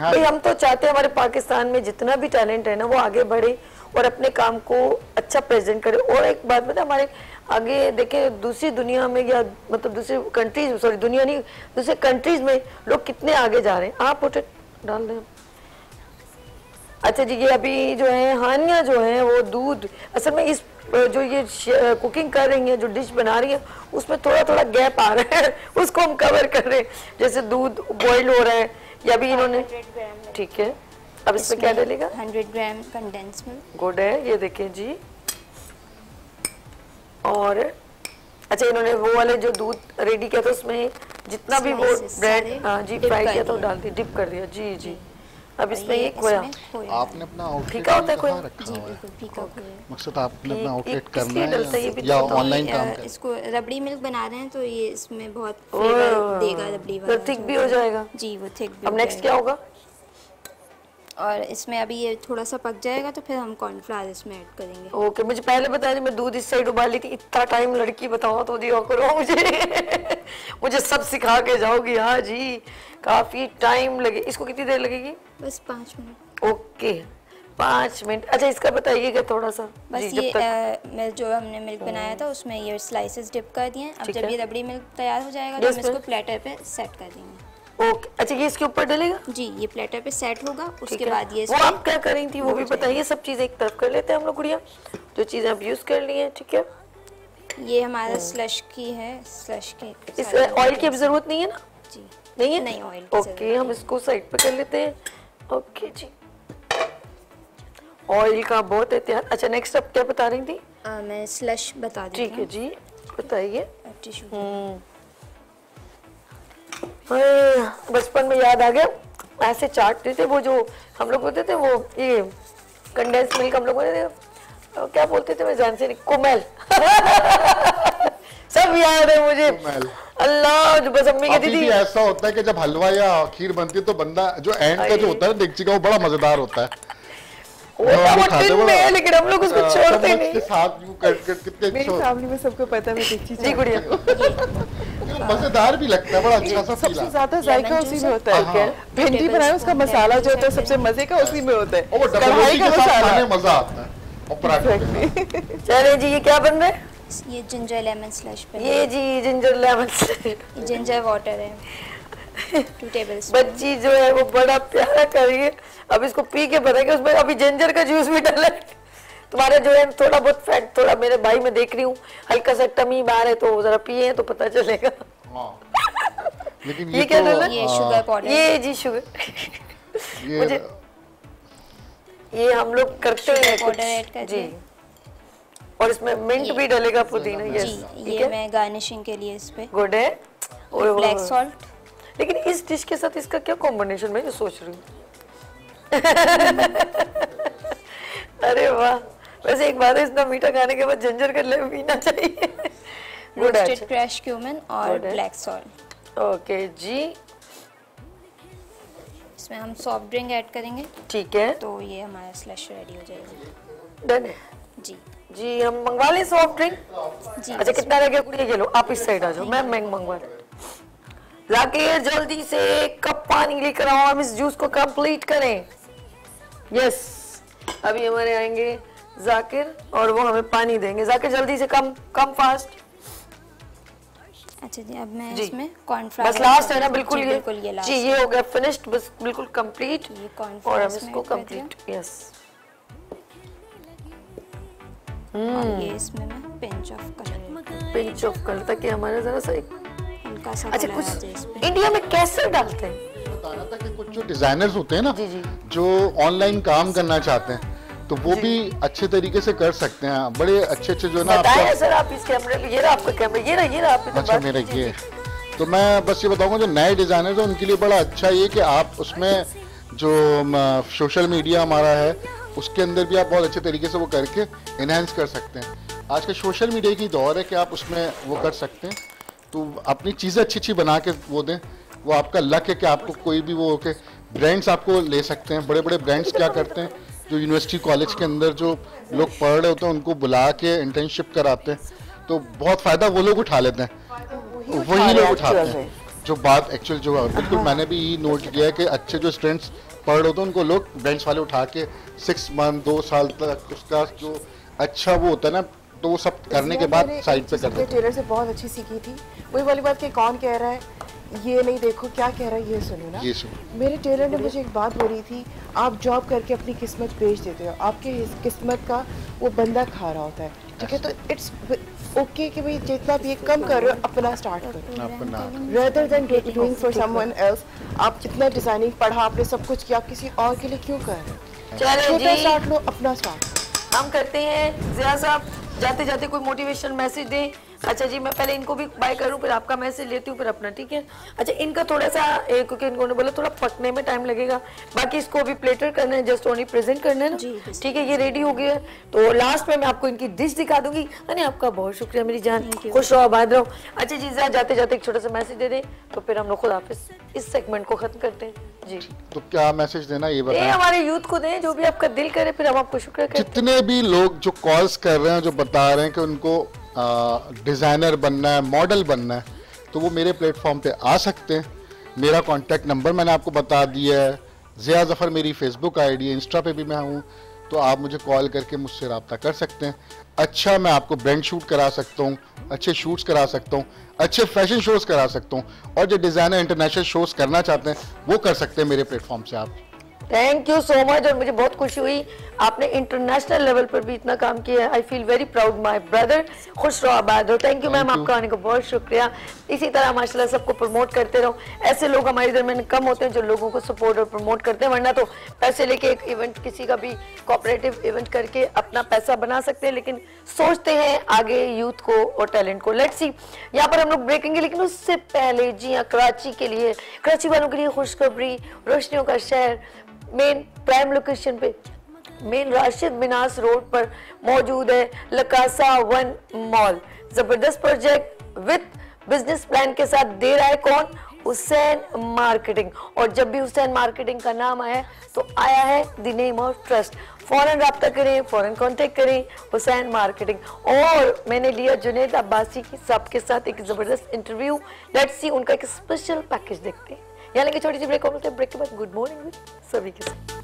भाई। हम तो चाहते हैं हमारे पाकिस्तान में जितना भी टैलेंट है ना, वो आगे बढ़े और अपने काम को अच्छा प्रेजेंट करें। और एक बात बताए, हमारे आगे देखें दूसरी दुनिया में, या मतलब दूसरी कंट्रीज, सॉरी दुनिया नहीं, दूसरे कंट्रीज में लोग कितने आगे जा रहे हैं। आप पोर्ट्रेट डाल रहे हैं। अच्छा जी, ये अभी जो है हानिया जो है वो दूध, असल में इस जो ये कुकिंग कर रही है, जो डिश बना रही है, उसमें थोड़ा थोड़ा गैप आ रहा है, उसको हम कवर कर रहे हैं। जैसे दूध बॉइल हो रहा है, या भी इन्होंने, ठीक है, अब इसमें क्या डालेगा? 100 ग्राम कंडेंस मिल्क। गुड है, ये देखें जी। और अच्छा, इन्होंने वो वाले जो दूध रेडी किया था, उसमें जितना भी वो ब्रेड, हाँ जी, फ्राई किया था, डाल दिया, डिप कर दिया। जी जी। अब इसमें ये खोया आपने अपना फीका होता है, खोया जी, बिल्कुल फीका खोया। मकसद आपने अपना आउटलेट करना है, या ऑनलाइन काम कर, इसको रबड़ी मिल्क बना रहे हैं, तो ये इसमें बहुत फ्लेवर देगा रबड़ी वाला, तो थिक भी हो जाएगा जी, वो थिक भी। अब नेक्स्ट क्या होगा? और इसमें अभी ये थोड़ा सा पक जाएगा तो फिर हम कॉर्नफ्लावर इसमें ऐड करेंगे। ओके मुझे पहले बता दी, मैं दूध इस साइड उबाली थी, इतना टाइम लड़की बताओ तो दिया करो मुझे मुझे सब सिखा के जाओगी। हाँ जी काफ़ी टाइम लगे, इसको कितनी देर लगेगी? बस 5 मिनट। Okay 5 minute. अच्छा इसका बताइएगा थोड़ा सा। बस ये मिल्क जो हमने मिल्क बनाया था उसमें ये स्लाइसेस डिप कर दिए हैं। अब जब ये रबड़ी मिल्क तैयार हो जाएगा तो हम इसको प्लेटर पे सेट कर देंगे। ओके अच्छा ये इसके ऊपर डलेगा? जी ये प्लेटर पे सेट होगा। उसके बाद ये आप क्या करें थी वो भी बताइए, सब चीज़ें एक तरफ कर लेते हैं हम लोग। गुड़िया जो चीज़ें आप यूज़ कर ली हैं ठीक है, ये हमारा स्लश की है, स्लश की इस ऑयल की अब ज़रूरत नहीं है ना? जी नहीं है, नहीं ऑयल। ओके हम इसको साइड पर कर लेते हैं। ओके जी ऑयल का बहुत एहतियात। अच्छा नेक्स्ट आप क्या बता रही थी? मैं स्लश बता दी। ठीक है जी बताइए। बचपन में याद आ गया ऐसे चाटते थे, वो जो हम लोग होते थे वो ये कंडेंस मिल्क हम लोग होते थे क्या बोलते थे मैं जान से नहीं, कोमल सब याद है मुझे। अल्लाह जो बस अम्मी कहती थी ऐसा होता है कि जब हलवा या खीर बनती है तो बंदा जो एंड का जो होता है डेगची का वो बड़ा मजेदार होता है। वो में है लेकिन हम लोग उसको छोड़ते नहीं। साथ यू कट कितने मेरी फैमिली में सबको पता है मैं देखी जी गुड़िया मजेदार भी लगता है, बड़ा अच्छा सा सबसे ज्यादा जायका उसी में होता है। भिंडी बनाए उसका मसाला जो होता है सबसे मजे का उसी में होता है, कढ़ाई का मसाला मजा आता है। और पराठे चले जी ये क्या बन रहा है? ये जिंजर लेमन स्लश। ये जी ginger lemon slush, ginger water है 2 टेबलस्पून। बच्ची जो है वो बड़ा प्यारा करिए, अब इसको पी के बताएंगे। उसमें अभी जिंजर का जूस भी डाला है। तुम्हारा जो है थोड़ा बहुत फैट, थोड़ा मेरे भाई में देख रही हूँ हल्का सा टमी बाहर है, तो जरा पिए तो पता चलेगा। लेकिन ये क्या डाला? ये शुगर पाउडर। ये जी शुगर मुझे ये हम लोग करते हैं जी। और इसमें मिंट भी डालेगा, पुदीना। यस ये मैं गार्निशिंग के लिए इस पे गुड है और ब्लैक सॉल्ट। लेकिन इस डिश के साथ इसका क्या कॉम्बिनेशन मैं सोच रही हूँ अरे वाह वैसे एक बार इतना मीठा खाने के बाद जिंजर का लेमन पीना चाहिए। रोस्टेड क्रैश क्यूमिन और ब्लैक सॉल्ट। ओके जी इसमें हम सॉफ्ट ड्रिंक ऐड करेंगे। ठीक है तो ये हमारा स्लश रेडी हो जाएगा। डन है जी। जी हम मंगवा लें सॉफ्ट ड्रिंक जी। अच्छा कितना रह गया कुड़िया? ये लो आप इस साइड आ जाओ, मैम मैं मंगवा लूँ। लाके जल्दी से एक कप पानी लेकर आओ, हम इस जूस को कंप्लीट करें। यस अभी हमारे आएंगे जाकिर और वो हमें पानी देंगे। जाकिर जल्दी से कम फास्ट। अच्छा जी अब मैं इसमें कॉर्नफ्लावर बस लास्ट है ना? बिल्कुल जी, ये लास्ट जी ये हो गया फिनिश्ड, बस बिल्कुल कंप्लीट। और हम इसको कंप्लीट यस ये इसमें मैं पिंच ऑफ कर ताकि हमारा जरा सा अच्छा कुछ इंडिया में कैसे डालते हैं बताना था कि कुछ जो डिजाइनर्स होते हैं ना जी जी। जो ऑनलाइन काम करना चाहते हैं तो वो भी अच्छे तरीके से कर सकते हैं। बड़े अच्छे अच्छे जो ना बताया सर आप इस कैमरे पे, ये रहा आपका कैमरा, ये रहा आपका। अच्छा मेरा ये तो मैं बस ये बताऊंगा जो नए डिजाइनर्स हैं उनके लिए बड़ा अच्छा ये कि आप उसमें जो सोशल मीडिया हमारा है उसके अंदर भी आप बहुत अच्छे तरीके से वो करके एनहेंस कर सकते हैं। आज का सोशल मीडिया की दौर है कि आप उसमें वो कर सकते हैं, तो अपनी चीज़ें अच्छी अच्छी बना के वो दें। वो आपका लक है कि आपको कोई भी वो के ब्रांड्स आपको ले सकते हैं। बड़े बड़े ब्रांड्स क्या करते हैं जो यूनिवर्सिटी कॉलेज के अंदर जो लोग पढ़ रहे होते हैं उनको बुला के इंटर्नशिप कराते हैं, तो बहुत फ़ायदा वो लोग उठा लेते हैं, वही लोग उठाते हैं जो बात एक्चुअल जो है। बिल्कुल मैंने भी ये नोट किया है कि अच्छे जो स्टूडेंट्स पढ़ रहे होते हैं उनको लोग ब्रांड्स वाले उठा के 6 मंथ 2 साल तक उसका जो अच्छा वो होता है ना तो वो सब करने के बाद साइड पे करते हैं। टेलर से बहुत अच्छी सीखी थी, वही वाली बात कि कौन कह रहा है ये नहीं देखो क्या कह रहा है ये सुनो ना। ये सुनो मेरे टेलर ने मुझे एक बात बोली थी, आप जॉब करके अपनी किस्मत बेच देते हो, आपके किस्मत का वो बंदा खा रहा होता है। ठीक है तो इट्स ओके कि भाई जितना भी कम कर रहे हो अपना स्टार्ट करो rather than doing for someone else. आप जितना डिजाइनिंग पढ़ा आपने सब कुछ किया, आप किसी और के लिए क्यों कर रहे हो? छोटा स्टार्ट लो, अपना स्टार्ट हम करते हैं। ज़िया साहब जाते जाते कोई मोटिवेशनल मैसेज दें अच्छा जी, मैं पहले इनको भी बाय करूँ, फिर आपका मैसेज लेती हूँ, फिर अपना, ठीक है। अच्छा, इनका थोड़ा सा क्योंकि इन्होंने बोला थोड़ा फटने में टाइम लगेगा, बाकी इसको अभी प्लेटर करना है, जस्ट ओनली प्रेजेंट करना है ना, ठीक है। ये रेडी हो गया है तो लास्ट में मैं आपको इनकी डिश दिखा दूंगी। अरे आपका बहुत शुक्रिया मेरी जान, खुश रहो, आबाद रहो। अच्छा जी, जाते जाते एक छोटा सा मैसेज दे दें तो फिर हम लोग खुद इस सेगमेंट को खत्म करते हैं जी। तो क्या मैसेज देना ये बताएं, हमारे यूथ को दें, जो भी आपका दिल करे, फिर हम आपको शुक्रिया करते हैं। जितने भी लोग जो कॉल्स कर रहे हैं, जो बता रहे हैं कि उनको डिजाइनर बनना है, मॉडल बनना है, तो वो मेरे प्लेटफॉर्म पे आ सकते हैं। मेरा कॉन्टैक्ट नंबर मैंने आपको बता दिया है, ज़िया ज़फ़र मेरी फेसबुक आईडी है, इंस्टा पे भी मैं हूँ, तो आप मुझे कॉल करके मुझसे रब्ता कर सकते हैं। अच्छा, मैं आपको ब्रांड शूट करा सकता हूँ, अच्छे शूट्स करा सकता हूँ, अच्छे फैशन शोज़ करा सकता हूँ, और जो डिज़ाइनर इंटरनेशनल शोज़ करना चाहते हैं वो कर सकते हैं मेरे प्लेटफॉर्म से आप। थैंक यू सो मच, और मुझे बहुत खुशी हुई आपने इंटरनेशनल लेवल पर भी इतना काम किया है। I feel very proud my brother, खुश रहो, आबाद रहो। थैंक यू मैम, आपका आने को बहुत शुक्रिया। इसी तरह माशाल्लाह सबको प्रमोट करते रहो, ऐसे लोग हमारे इधर में कम होते हैं जो लोगों को सपोर्ट और प्रमोट करते हैं, वरना तो पैसे लेके एक इवेंट, किसी का भी कोऑपरेटिव इवेंट करके अपना पैसा बना सकते हैं, लेकिन सोचते हैं आगे यूथ को और टैलेंट को। लेट्स सी, यहाँ पर हम लोग ब्रेक लेंगे, लेकिन उससे पहले जी हाँ, कराची के लिए, कराची वालों के लिए खुशखबरी। रोशनियों का शहर मेन प्राइम लोकेशन पे, मेन राशिद मिनास रोड पर मौजूद है लकासा वन मॉल। जबरदस्त प्रोजेक्ट विद बिजनेस प्लान के साथ दे रहा है कौन, हुसैन मार्केटिंग। और जब भी हुसैन मार्केटिंग का नाम आया तो आया है द नेम ऑफ ट्रस्ट। फ़ौरन रब्ता करें, फ़ौरन कॉन्टेक्ट करें हुसैन मार्केटिंग। और मैंने लिया जुनेद अब्बासी की साहब के साथ एक ज़बरदस्त इंटरव्यू। लेट्स सी उनका एक स्पेशल पैकेज देखते हैं। यहाँ लेंगे छोटी सी ब्रेक, और ब्रेक के बाद गुड मॉर्निंग विद सभी के साथ।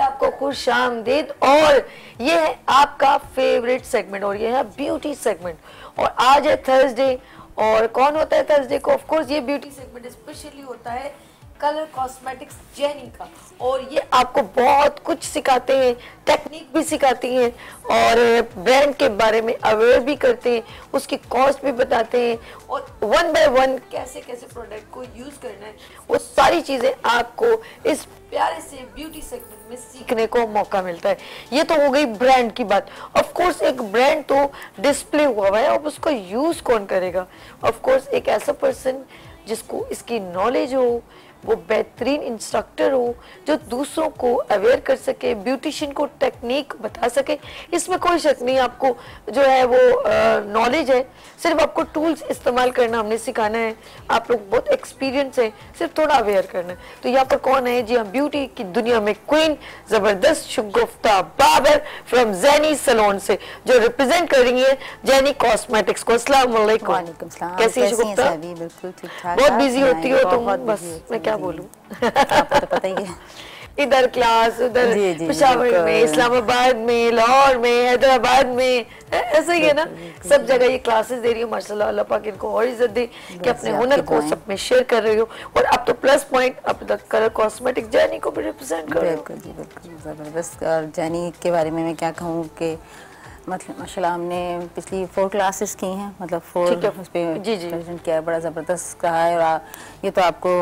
आपको खुश आमदीद, और ये है आपका फेवरेट सेगमेंट, और ये है ब्यूटी सेगमेंट। और आज है थर्सडे, और कौन होता है थर्सडे को, ऑफ कोर्स ये ब्यूटी सेगमेंट स्पेशली होता है कलर कॉस्मेटिक्स जेनी का, और ये आपको बहुत कुछ सिखाते हैं, टेक्निक भी सिखाती हैं, और ब्रांड के बारे में अवेयर भी करते हैं, उसकी कॉस्ट भी बताते हैं, और वन बाय वन कैसे कैसे प्रोडक्ट को यूज़ करना है, वो सारी चीज़ें आपको इस प्यारे से ब्यूटी सेगमेंट में सीखने को मौका मिलता है। ये तो हो गई ब्रांड की बात। ऑफ कोर्स एक ब्रांड तो डिस्प्ले हुआ हुआ है, अब उसको यूज़ कौन करेगा। ऑफ कोर्स एक ऐसा पर्सन जिसको इसकी नॉलेज हो, वो बेहतरीन इंस्ट्रक्टर हो जो दूसरों को अवेयर कर सके, ब्यूटिशियन को टेक्निक बता सके, इसमें कोई शक नहीं। आपको जो है वो नॉलेज है, सिर्फ आपको टूल्स इस्तेमाल करना हमने सिखाना है। आप लोग बहुत एक्सपीरियंस है, सिर्फ थोड़ा अवेयर करना है। तो यहाँ पर कौन है जी, हम ब्यूटी की दुनिया में क्वीन ज़बरदस्त शुगुफ्ता बाबर from Jenny salon से, जो रिप्रेजेंट कर रही है जेनी कॉस्मेटिक्स को। अस्सलाम वालेकुम, कैसी है शुगुफ्ता? बहुत बिजी होती हो तुम, बस मैं क्या बोलूं, आपको तो पता ही है। इधर क्लास, उधर पेशावर में, इस्लामाबाद में, लाहौर में, हैदराबाद में, ऐसा ही है ना, सब जगह ये क्लासेस दे रही हो। माशाल्लाह, अल्लाह पाक इनको और इज्जत दे कि अपने हुनर को सब में शेयर कर रही हो, और अब तो प्लस पॉइंट अब तक कलर कॉस्मेटिक जर्नी को भी रिप्रेजेंट कर रही हो। बिल्कुल जी, बिल्कुल जबरदस्त। और जर्नी के बारे में मैं क्या कहूँ कि मतलब माशाल्लाह हमने पिछली 4 क्लासेस की हैं, मतलब 4 उस पे प्रेजेंट किया है, बड़ा ज़बरदस्त कहा है, और ये तो आपको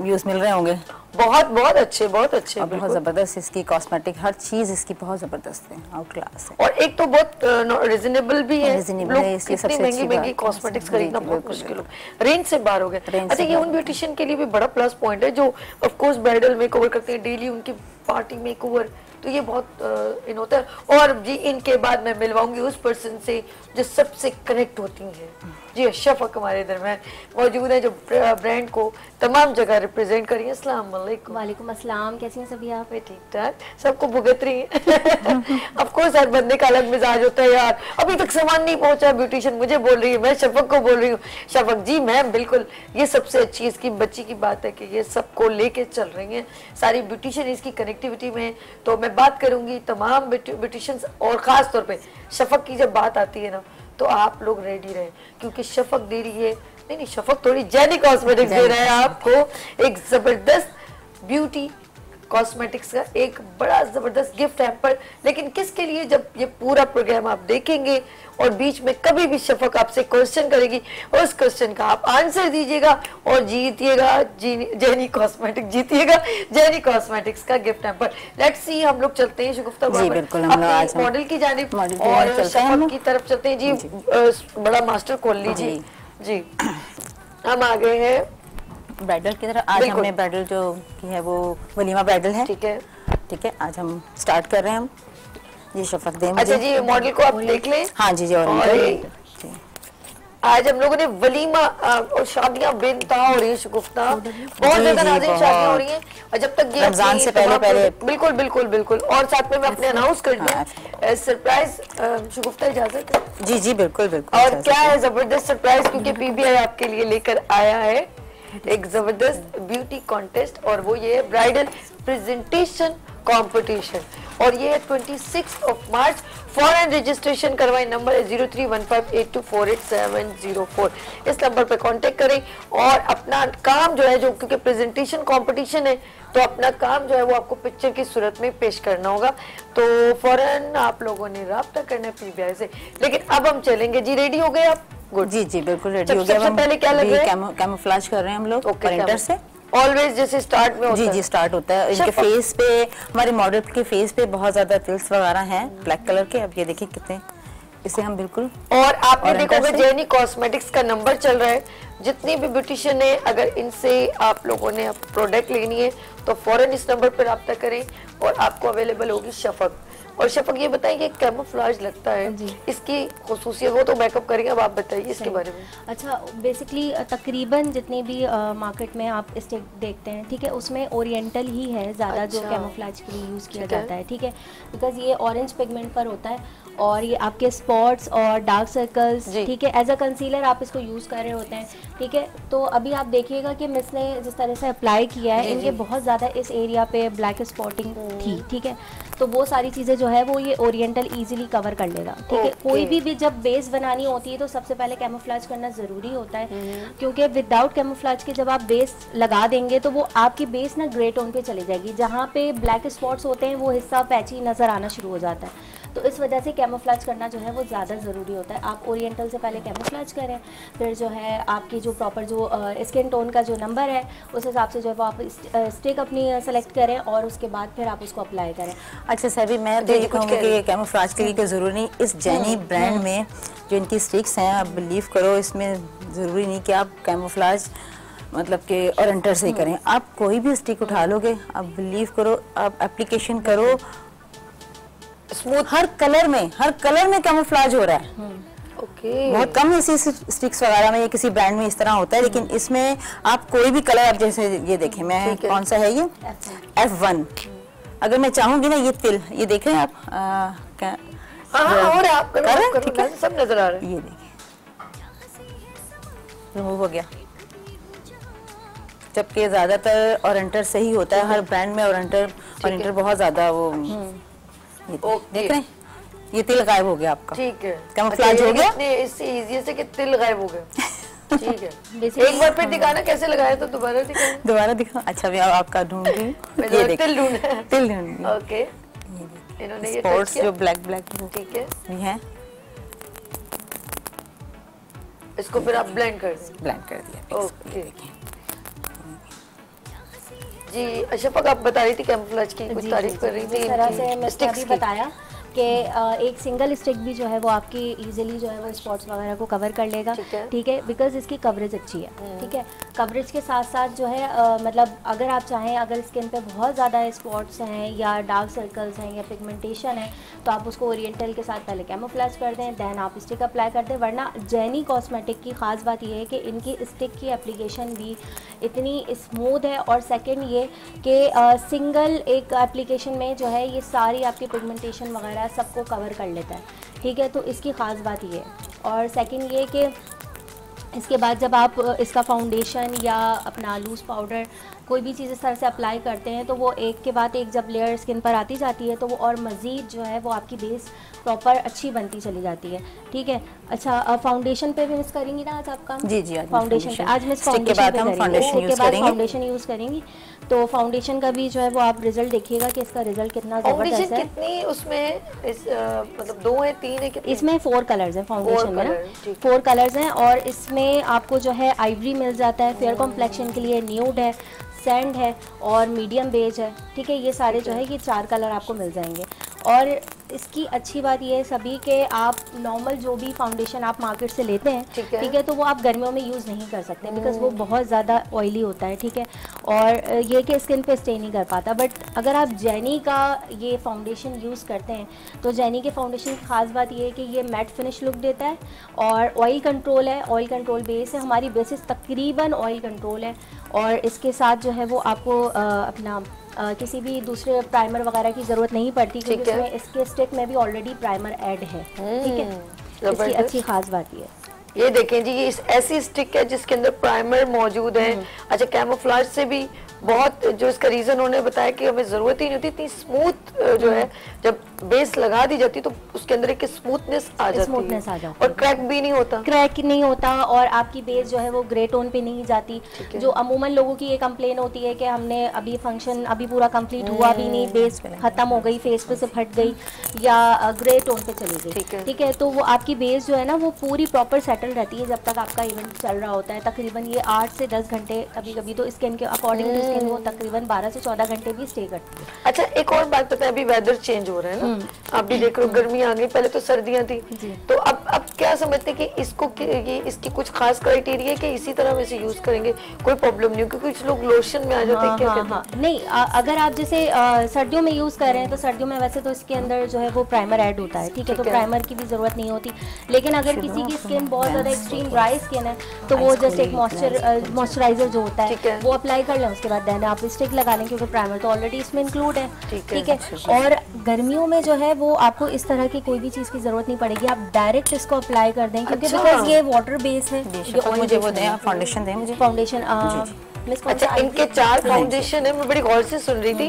व्यूज मिल रहे होंगे। बहुत बहुत अच्छे, बहुत अच्छे, बहुत जबरदस्त। इसकी कॉस्मेटिक हर चीज इसकी बहुत जबरदस्त है, आउट क्लास है, और एक तो बहुत रिजनेबल भी है। सबसे महंगी कॉस्मेटिक्स खरीदना बहुत मुश्किल, रेंज से बाहर हो गया। अच्छा, ये उन ब्यूटिशियन के लिए भी बड़ा प्लस पॉइंट है जो ऑफ कोर्स ब्राइडल मेकओवर करते हैं डेली, उनकी पार्टी मेकओवर, तो ये बहुत इन होता है। और जी इनके बाद मैं मिलवाऊंगी उस पर्सन से जो सबसे कनेक्ट होती हैं जी, अशफक हमारे दरम्यान मौजूद है जो ब्रांड को तमाम जगह रिप्रेजेंट करी है। अस्सलाम वालेकुम। वालेकुम अस्सलाम, कैसी हैं सभी आप? ठीक ठाक, सबको भुगत रही है। ऑफ कोर्स हर बंदे का अलग मिजाज होता है यार। अभी तक सामान नहीं पहुंचा, ब्यूटिशियन मुझे बोल रही है, मैं शफक को बोल रही हूँ, शफक जी मैम बिल्कुल ये सबसे अच्छी इसकी बच्ची की बात है कि ये सबको लेके चल रही है, सारी ब्यूटिशियन इसकी कनेक्टिविटी में। तो मैं बात करूंगी तमाम ब्यूटिशियंस, और खास तौर पे शफक की जब बात आती है ना, तो आप लोग रेडी रहें, क्योंकि शफक दे रही है नहीं शफक थोड़ी जेनी कॉस्मेटिक्स दे रहे हैं आपको एक जबरदस्त ब्यूटी कॉस्मेटिक्स का एक बड़ा जबरदस्त गिफ्ट है पर लेकिन किसके लिए जब ये पूरा प्रोग्राम आप देखेंगे और बीच में कभी भी शफक आपसे क्वेश्चन करेगी और उस क्वेश्चन का आप आंसर दीजिएगा और जीतिएगा जेनी कॉस्मेटिक्स जीतिएगा जेनी कॉस्मेटिक्स का गिफ्ट हैम्पर। लेट्स सी हम लोग चलते हैं शगुफ्ता अपने मॉडल की जानिब और शफक की तरफ चलते हैं। जी बड़ा मास्टर खोल लीजिए। जी हम आ गए हैं ब्राइडल की तरह। आज हमने ब्राइडल जो की है वो वलीमा ब्राइडल है। ठीक है ठीक है, आज हम स्टार्ट कर रहे हैं हम। जी शफक दे मुझे। अच्छा जी मॉडल को आप देख लें। हाँ जी जी। और आज हम लोगों ने वलीमा और शादियां बेनता हो रही है शगुफ्ता, बहुत ज्यादा नाज़रीन शादियां हो रही हैं और जब तक रमजान से पहले पहले बिल्कुल बिल्कुल बिल्कुल। और साथ में मैं अपने अनाउंस कर दूं सरप्राइज शगुफ्ता इजाजत। जी जी बिल्कुल बिल्कुल। और क्या है जबरदस्त सरप्राइज क्योंकि पीबीआई आपके लिए लेकर आया है एक जबरदस्त ब्यूटी कॉन्टेस्ट और वो ये है ब्राइडल प्रेजेंटेशन कंपटीशन और ये है 26 मार्च। फॉरन रजिस्ट्रेशन करवाएं, नंबर है 0315824870 इस नंबर पे कांटेक्ट करें और अपना काम जो है जो क्योंकि प्रेजेंटेशन कंपटीशन है तो अपना काम जो है वो आपको पिक्चर की सूरत में पेश करना होगा तो फौरन आप लोगों ने रब्ता करना है पीबीआई से। लेकिन अब हम चलेंगे। जी रेडी हो गए आप? जी जी बिल्कुल रेडी हो गया। सबसे पहले क्या लग रहा है? कैमोफ्लेज कर रहे हैं हम लोग प्रिंटर से। ऑलवेज जैसे स्टार्ट में होता है। जी जी स्टार्ट होता है। इनके फेस पे हमारे मॉडल के फेस पे बहुत ज्यादा तिल्स वगैरह हैं ब्लैक कलर के। अब ये देखिए कितने इसे हम बिल्कुल। और आपने देखोगे जेनी कॉस्मेटिक्स का नंबर चल रहा है। जितनी भी ब्यूटिशियन है अगर इनसे आप लोगों ने प्रोडक्ट लेनी है तो फौरन इस नंबर पर रब्ता करें और आपको अवेलेबल होगी शफक। और शफक ये बताइए कैमोफ्लेज लगता है, इसकी खसूसियत वो तो मेकअप करेंगे, अब आप बताइए इसके बारे में। अच्छा बेसिकली तकरीबन जितनी भी मार्केट में आप स्टिक देखते हैं ठीक है उसमें ओरिएंटल ही है ज़्यादा जो कैमोफ्लेज के लिए यूज़ किया जाता है ठीक है बिकॉज ये ऑरेंज पिगमेंट पर होता है और ये आपके स्पॉट्स और डार्क सर्कल्स ठीक है एज अ कंसीलर आप इसको यूज़ कर रहे होते हैं ठीक है। तो अभी आप देखिएगा कि मिस ने जिस तरह से अप्लाई किया है इनके बहुत ज़्यादा इस एरिया पे ब्लैक स्पॉटिंग थी ठीक है तो वो सारी चीज़ें जो है वो ये ओरिएंटल इजीली कवर कर लेगा ठीक है। कोई भी जब बेस बनानी होती है तो सबसे पहले कैमोफ्लेज करना ज़रूरी होता है क्योंकि विदाउट कैमोफ्लेज के जब आप बेस लगा देंगे तो वो आपकी बेस ना ग्रे टोन पे चली जाएगी, जहाँ पे ब्लैक स्पॉट्स होते हैं वो हिस्सा पैची नज़र आना शुरू हो जाता है। तो इस वजह से कैमोफ्लेज करना जो है वो ज़्यादा ज़रूरी होता है। आप ओरिएंटल से पहले कैमोफ्लेज करें, फिर जो है आपकी जो प्रॉपर जो स्किन टोन का जो नंबर है उस हिसाब से जो है वो आप स्टिक अपनी सेलेक्ट करें और उसके बाद फिर आप उसको अप्लाई करें। अच्छा सभी मैं तो ये कहूँगी कि कैमोफ्लेज के लिए कोई ज़रूरी नहीं, इस जेनी ब्रांड में जो इनकी स्टिक्स हैं आप बिलीव करो इसमें ज़रूरी नहीं कि आप कैमोफ्लेज मतलब कि ओरिएंटल से करें। आप कोई भी स्टिक उठा लोगे आप बिलीव करो आप एप्लीकेशन करो स्मूथ, हर कलर में कैमोफ्लेज हो रहा है। ओके बहुत कम ऐसी स्टिक्स वगैरह में ये किसी ब्रांड में इस तरह होता है लेकिन इसमें आप कोई भी कलर आप जैसे ये देखें मैं कौन सा है ये F1 अगर मैं चाहूंगी ना ये तिल ये देख रहे हैं आप ठीक है सब नजर आ रहा है ये देखें रिमूव हो गया जबकि ज्यादातर ओरिएंटल से ही होता है हर ब्रांड में ओरिएंटल बहुत ज्यादा वो देख रहे हैं ये तिल गायब हो गया आपका ठीक है कैमोफ्लेज हो गया इससे इजी से कि तिल गायब हो गया ठीक है। एक बार फिर दिखाना कैसे लगाया तो दोबारा दिखा अच्छा मैं आपका ढूंढूंगी ये देख तिल ढूंढूंगी ओके इन्होंने ये स्पॉट्स जो ब्लैक ठीक है ये है इसको फिर आप ब्लेंड कर दिया ओके जी। अशफक आप बता रही थी कैमोफ्लेज की कुछ तारीफ कर रही थी इस तरह से मैं स्टिक्स बताया कि एक सिंगल स्टिक भी जो है वो आपकी इजीली जो है वो स्पॉट्स वगैरह को कवर कर लेगा ठीक है बिकॉज इसकी कवरेज अच्छी है ठीक है। कवरेज के साथ साथ जो है मतलब अगर आप चाहें अगर स्किन पे बहुत ज़्यादा स्पॉट्स हैं या डार्क सर्कल्स हैं या पिगमेंटेशन है तो आप उसको ओरिएंटल के साथ पहले कैमोफ्लेज कर दें दैन आप स्टिक अप्लाई कर दें। वरना जेनी कॉस्मेटिक की ख़ास बात यह है कि इनकी स्टिक की एप्लीकेशन भी इतनी स्मूथ है और सेकेंड ये कि सिंगल एक एप्लीकेशन में जो है ये सारी आपकी पिगमेंटेशन वगैरह सबको कवर कर लेता है ठीक है। तो इसकी ख़ास बात ये है और सेकंड ये कि इसके बाद जब आप इसका फाउंडेशन या अपना लूज़ पाउडर कोई भी चीज़ इस तरह से अप्लाई करते हैं तो वो एक के बाद एक जब लेयर स्किन पर आती जाती है तो वो और मज़ीद जो है वो आपकी बेस प्रॉपर अच्छी बनती चली जाती है। ठीक है, अच्छा फाउंडेशन पे भी मिस करेंगी ना आज आपका? जी जी, फाउंडेशन पे आज मिस फाउंडेशन यूज़ करेंगी। तो फाउंडेशन का भी जो है वो आप रिजल्ट देखिएगा कि इसका रिजल्ट कितना ज़बरदस्त है। कितनी उसमें मतलब 2 है 3 है? इसमें 4 कलर्स हैं फाउंडेशन में ना, 4 कलर्स हैं। और इसमें आपको जो है आइवरी मिल जाता है फेयर कॉम्प्लेक्शन के लिए, न्यूड है, सैंड है और मीडियम बेज है। ठीक है, ये सारे जो है ये 4 कलर आपको मिल जाएंगे। और इसकी अच्छी बात ये है सभी के आप नॉर्मल जो भी फाउंडेशन आप मार्केट से लेते हैं, ठीक है, तो वो आप गर्मियों में यूज़ नहीं कर सकते बिकॉज़ वो बहुत ज़्यादा ऑयली होता है। ठीक है, और ये कि स्किन पे स्टे नहीं कर पाता। बट अगर आप जेनी का ये फाउंडेशन यूज़ करते हैं तो जेनी के फाउंडेशन की खास बात यह है कि ये मैट फिनिश लुक देता है और ऑयल कंट्रोल है, ऑयल कंट्रोल बेस है, हमारी बेसिस तकरीबन ऑयल कंट्रोल है। और इसके साथ जो है वो आपको अपना किसी भी दूसरे प्राइमर वगैरह की ज़रूरत नहीं पड़ती क्योंकि इसमें इसके स्टिक में भी ऑलरेडी प्राइमर ऐड है। ठीक है, इसकी अच्छी खास बात ये है। ये देखें जी, ये ऐसी स्टिक है जिसके अंदर प्राइमर मौजूद है। अच्छा, कैमोफ्लाज से भी बहुत जो इसका रीज़न उन्होंने बताया कि हमें ज़रूरत ही नहीं होती, इतनी स्मूथ जो है जब बेस लगा दी जाती तो उसके अंदर एक स्मूथनेस आ जाती है और क्रैक भी नहीं होता, क्रैक नहीं होता और आपकी बेस जो है वो ग्रे टोन पे नहीं जाती। जो अमूमन लोगों की ये कंप्लेन होती है कि हमने अभी फंक्शन अभी पूरा कंप्लीट हुआ भी नहीं, बेस खत्म हो गई, फेस पे से फट गई या ग्रे टोन पे चली गई। ठीक है, तो वो आपकी बेस जो है ना वो पूरी प्रॉपर सेटल रहती है जब तक आपका इवेंट चल रहा होता है। तकरीबन ये 8 से 10 घंटे, कभी कभी तो स्किन के अकॉर्डिंग टू स्किन वो तकरीबन 12 से 14 घंटे भी स्टे करती है। अच्छा, एक और बात पता है, अभी वेदर चेंज हो रहा है ना, आप भी देख रहे हो गर्मी आ गई, पहले तो सर्दियां थी, तो अब क्या समझते हैं कि इसको ये इसकी कुछ खास क्राइटेरिया है कि इसी तरह हम इसे यूज करेंगे कोई प्रॉब्लम नहीं, क्योंकि कुछ लोग लोशन में आ जाते हैं। क्या कहते हैं? नहीं, अगर आप जैसे सर्दियों में यूज कर रहे हैं तो सर्दियों में वैसे तो इसके अंदर जो है वो प्राइमर ऐड होता है। ठीक है, तो प्राइमर की भी जरूरत नहीं होती, लेकिन अगर किसी की स्किन बहुत ज्यादा एक्सट्रीम ड्राई स्किन है तो वो जस्ट एक मॉइस्चराइजर जो होता है वो अप्लाई कर लें, उसके बाद देन आप स्टिक लगा लें क्योंकि प्राइमर तो ऑलरेडी इसमें इंक्लूड है। ठीक है, और गर्मियों में जो है वो आपको इस तरह की कोई भी चीज़ की जरूरत नहीं पड़ेगी, आप डायरेक्ट इसको अप्लाई कर दें क्योंकि बिकॉज ये वाटर बेस है। मुझे वो दें, फाउंडेशन दें मुझे, फाउंडेशन अच्छा, इनके 4 फाउंडेशन है। मैं बड़ी गौर से सुन रही थी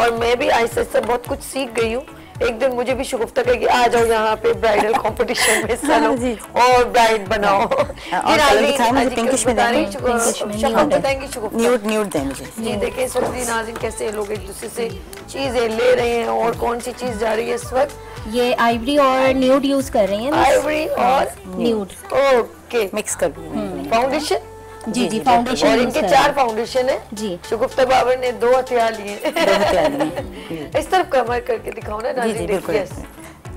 और मैं भी आहिस्ता आहिस्ता बहुत कुछ सीख गई हूँ। एक दिन मुझे भी शुगुफ्ता करेगी आ जाओ यहाँ पे ब्राइडल कंपटीशन में हिस्सा लो और ब्राइड बनाओ। ये देखें इस वक्त नाज़रीन कैसे लोग एक दूसरे से चीजें ले रहे हैं और कौन सी चीज जा रही है इस वक्त। ये आइवरी और न्यूड यूज कर रही है, आइवरी और न्यूड, ओके मिक्स कर फाउंडेशन। जी जी, फाउंडेशन और इनके 4 फाउंडेशन है जी। शुगुफ्ता बाबर ने 2 हथियार लिए इस तरफ कमर करके दिखाओ ना नाज़रीन, देखिए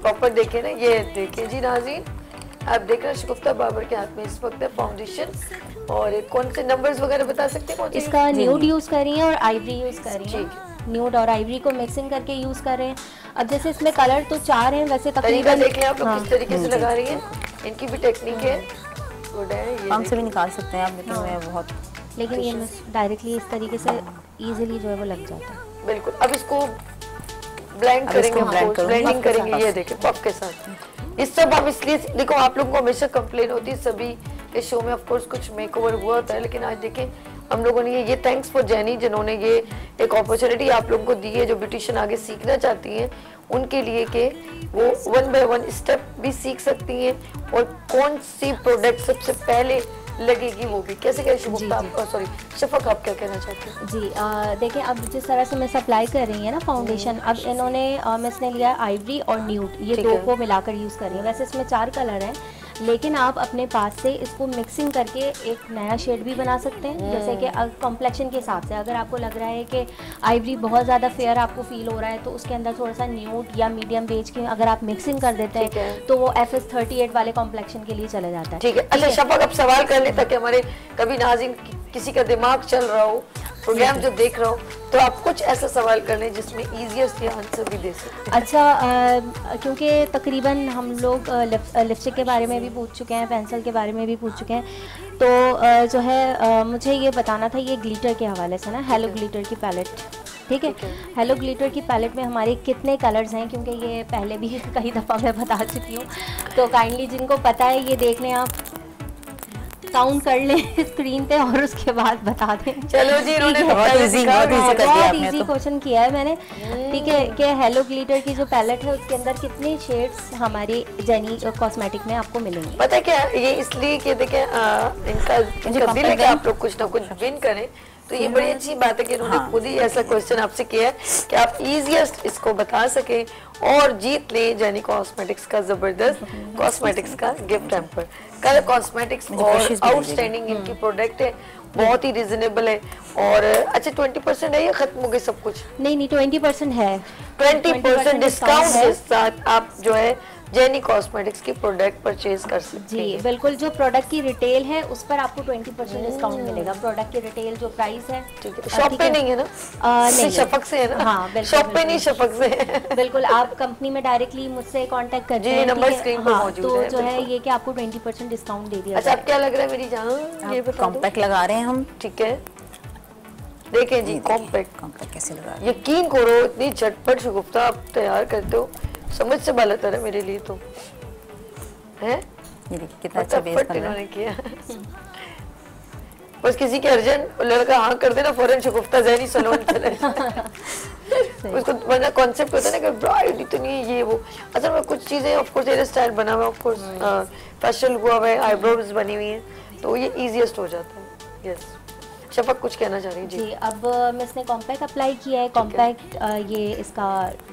प्रॉपर देखे ना, ये देखे जी नाज़रीन, आप देख रहे हैं शुगुफ्ता बाबर के हाथ में इस वक्त है फाउंडेशन। और कौन से नंबर्स वगैरह बता सकते हैं? इसका न्यूड यूज कर रही है और आइवरी यूज कर रही है, न्यूड और आइवरी को मिक्सिंग करके यूज कर रहे हैं। अब जैसे इसमें कलर तो 4 हैं वैसे तकरीबन, देख लें आप लोग किस तरीके से लगा रही है, इनकी भी टेक्निक है, हम से भी निकाल सकते हैं आप, लेकिन मैं बहुत लेकिन ये डायरेक्टली इस तरीके से इजीली जो है वो लग जाता है। बिल्कुल, अब इसको ब्लेंड करेंगे, ब्लेंडिंग करेंगे। ये देखिए पफ के साथ इस सब आप, इसलिए देखो आप लोगों को हमेशा कंप्लेन होती है सभी इस शो में, ऑफ कोर्स कुछ मेकओवर हुआ होता है, लेकिन आज देखें हम लोगों ने ये थैंक्स फॉर जेनी जिन्होंने ये एक अपॉर्चुनिटी आप लोगों को दी है जो ब्यूटिशियन आगे सीखना चाहती हैं उनके लिए कि वो 1 बाय 1 स्टेप भी सीख सकती हैं और कौन सी प्रोडक्ट सबसे पहले लगेगी वो भी कैसे कैसे। शुभम आप, सॉरी शफक, आप क्या कहना चाहते हैं? जी देखिए, अब जिस तरह से मिस अप्लाई कर रही है ना फाउंडेशन, अब इन्होंने मिस ने लिया आइवरी और न्यूड, ये 2 को मिलाकर यूज़ कर रही है। वैसे इसमें 4 कलर हैं लेकिन आप अपने पास से इसको मिक्सिंग करके एक नया शेड भी बना सकते हैं, जैसे कि कॉम्प्लेक्शन के हिसाब से। अगर आपको लग रहा है कि आइवरी बहुत ज़्यादा फेयर आपको फील हो रहा है तो उसके अंदर थोड़ा सा न्यूड या मीडियम बेज की अगर आप मिक्सिंग कर देते हैं तो वो FS 38 वाले कॉम्प्लेक्शन के लिए चला जाता है। ठीक है, अच्छा शफक अब सवाल कर ले ताकि हमारे कभी नाज़रीन किसी का दिमाग चल रहा हो, प्रोग्राम जो देख रहा हो, तो आप कुछ ऐसा सवाल कर लें जिसमें ईजीएस्ट आंसर भी दे सकते। अच्छा, क्योंकि तकरीबन हम लोग लिपस्टिक के बारे में भी पूछ चुके हैं, पेंसिल के बारे में भी पूछ चुके हैं, तो जो है मुझे ये बताना था ये ग्लिटर के हवाले से ना, हेलो ग्लिटर की पैलेट। ठीक है, हेलो ग्लिटर की पैलेट में हमारे कितने कलर्स हैं क्योंकि ये पहले भी कई दफ़ा मैं बता चुकी हूँ, तो काइंडली जिनको पता है ये देख लें आप। काउंट कर लें स्क्रीन पे और उसके बाद बता दें। चलो जी, बहुत इजी क्वेश्चन किया है मैंने, ठीक है। कि हेलो ग्लिटर की जो पैलेट है उसके अंदर कितने शेड्स हमारी जेनी कॉस्मेटिक में आपको मिलेंगे? पता क्या ये इसलिए कि देखें इनका दिल है कि आप लोग कुछ ना कुछ विन करें, तो ये बड़ी अच्छी बात है कि उन्होंने खुद ही ऐसा क्वेश्चन आपसे किया है कि आप इजीएस्ट इसको बता सकें और जीत लें जेनी कॉस्मेटिक्स का जबरदस्त कॉस्मेटिक्स का गिफ्ट हैम्पर। कलर कॉस्मेटिक्स और आउटस्टैंडिंग इनकी प्रोडक्ट है, बहुत ही रिजनेबल है। और अच्छा 20% है या खत्म हो गई सब कुछ? नहीं नहीं 20% है, 20% डिस्काउंट के साथ आप जो है जेनी कॉस्मेटिक्स की प्रोडक्ट परचेज कर सकते हैं। जी बिल्कुल, जो प्रोडक्ट की रिटेल है उस पर आपको 20% डिस्काउंट मिलेगा। प्रोडक्ट की रिटेल जो प्राइस है शॉप पे नहीं है ना, नहीं शफक से है ना? हाँ, शॉप पे नहीं शफक से बिल्कुल। आप कंपनी में डायरेक्टली मुझसे कांटेक्ट कर जी, नंबर स्क्रीन पे मौजूद है। तो जो है ये कि आपको 20% डिस्काउंट दे दिया। अच्छा क्या लग रहा है मेरी जान? ये कॉम्पैक्ट लगा रहे हैं हम, ठीक है। देखें जी कॉम्पैक्ट, कॉम्पैक्ट कैसे लगा, यकीन करो इतनी झटपट शगुफ्ता आप तैयार करते हो, समझ से बाला तर है मेरे लिए तो है। कितना अच्छा बेस इन्होंने किया। बस किसी के अर्जेंट लड़का हाँ कर देना फौरन शगुफ्ता ज़ैनी सैलून चले उसको वरना कॉन्सेप्ट होता है ना कि ब्राइड इतनी ये वो। अच्छा मैं कुछ चीजें ऑफ कोर्स हेयर स्टाइल बना हुआ है, ऑफ कोर्स फेशियल हुआ है, आईब्रोज बनी हुई है, तो ये ईजिएस्ट हो जाता है। यस शफक कुछ कहना चाह रही है? जी अब मैं इसने कॉम्पैक्ट अप्लाई किया है, कॉम्पैक्ट ये इसका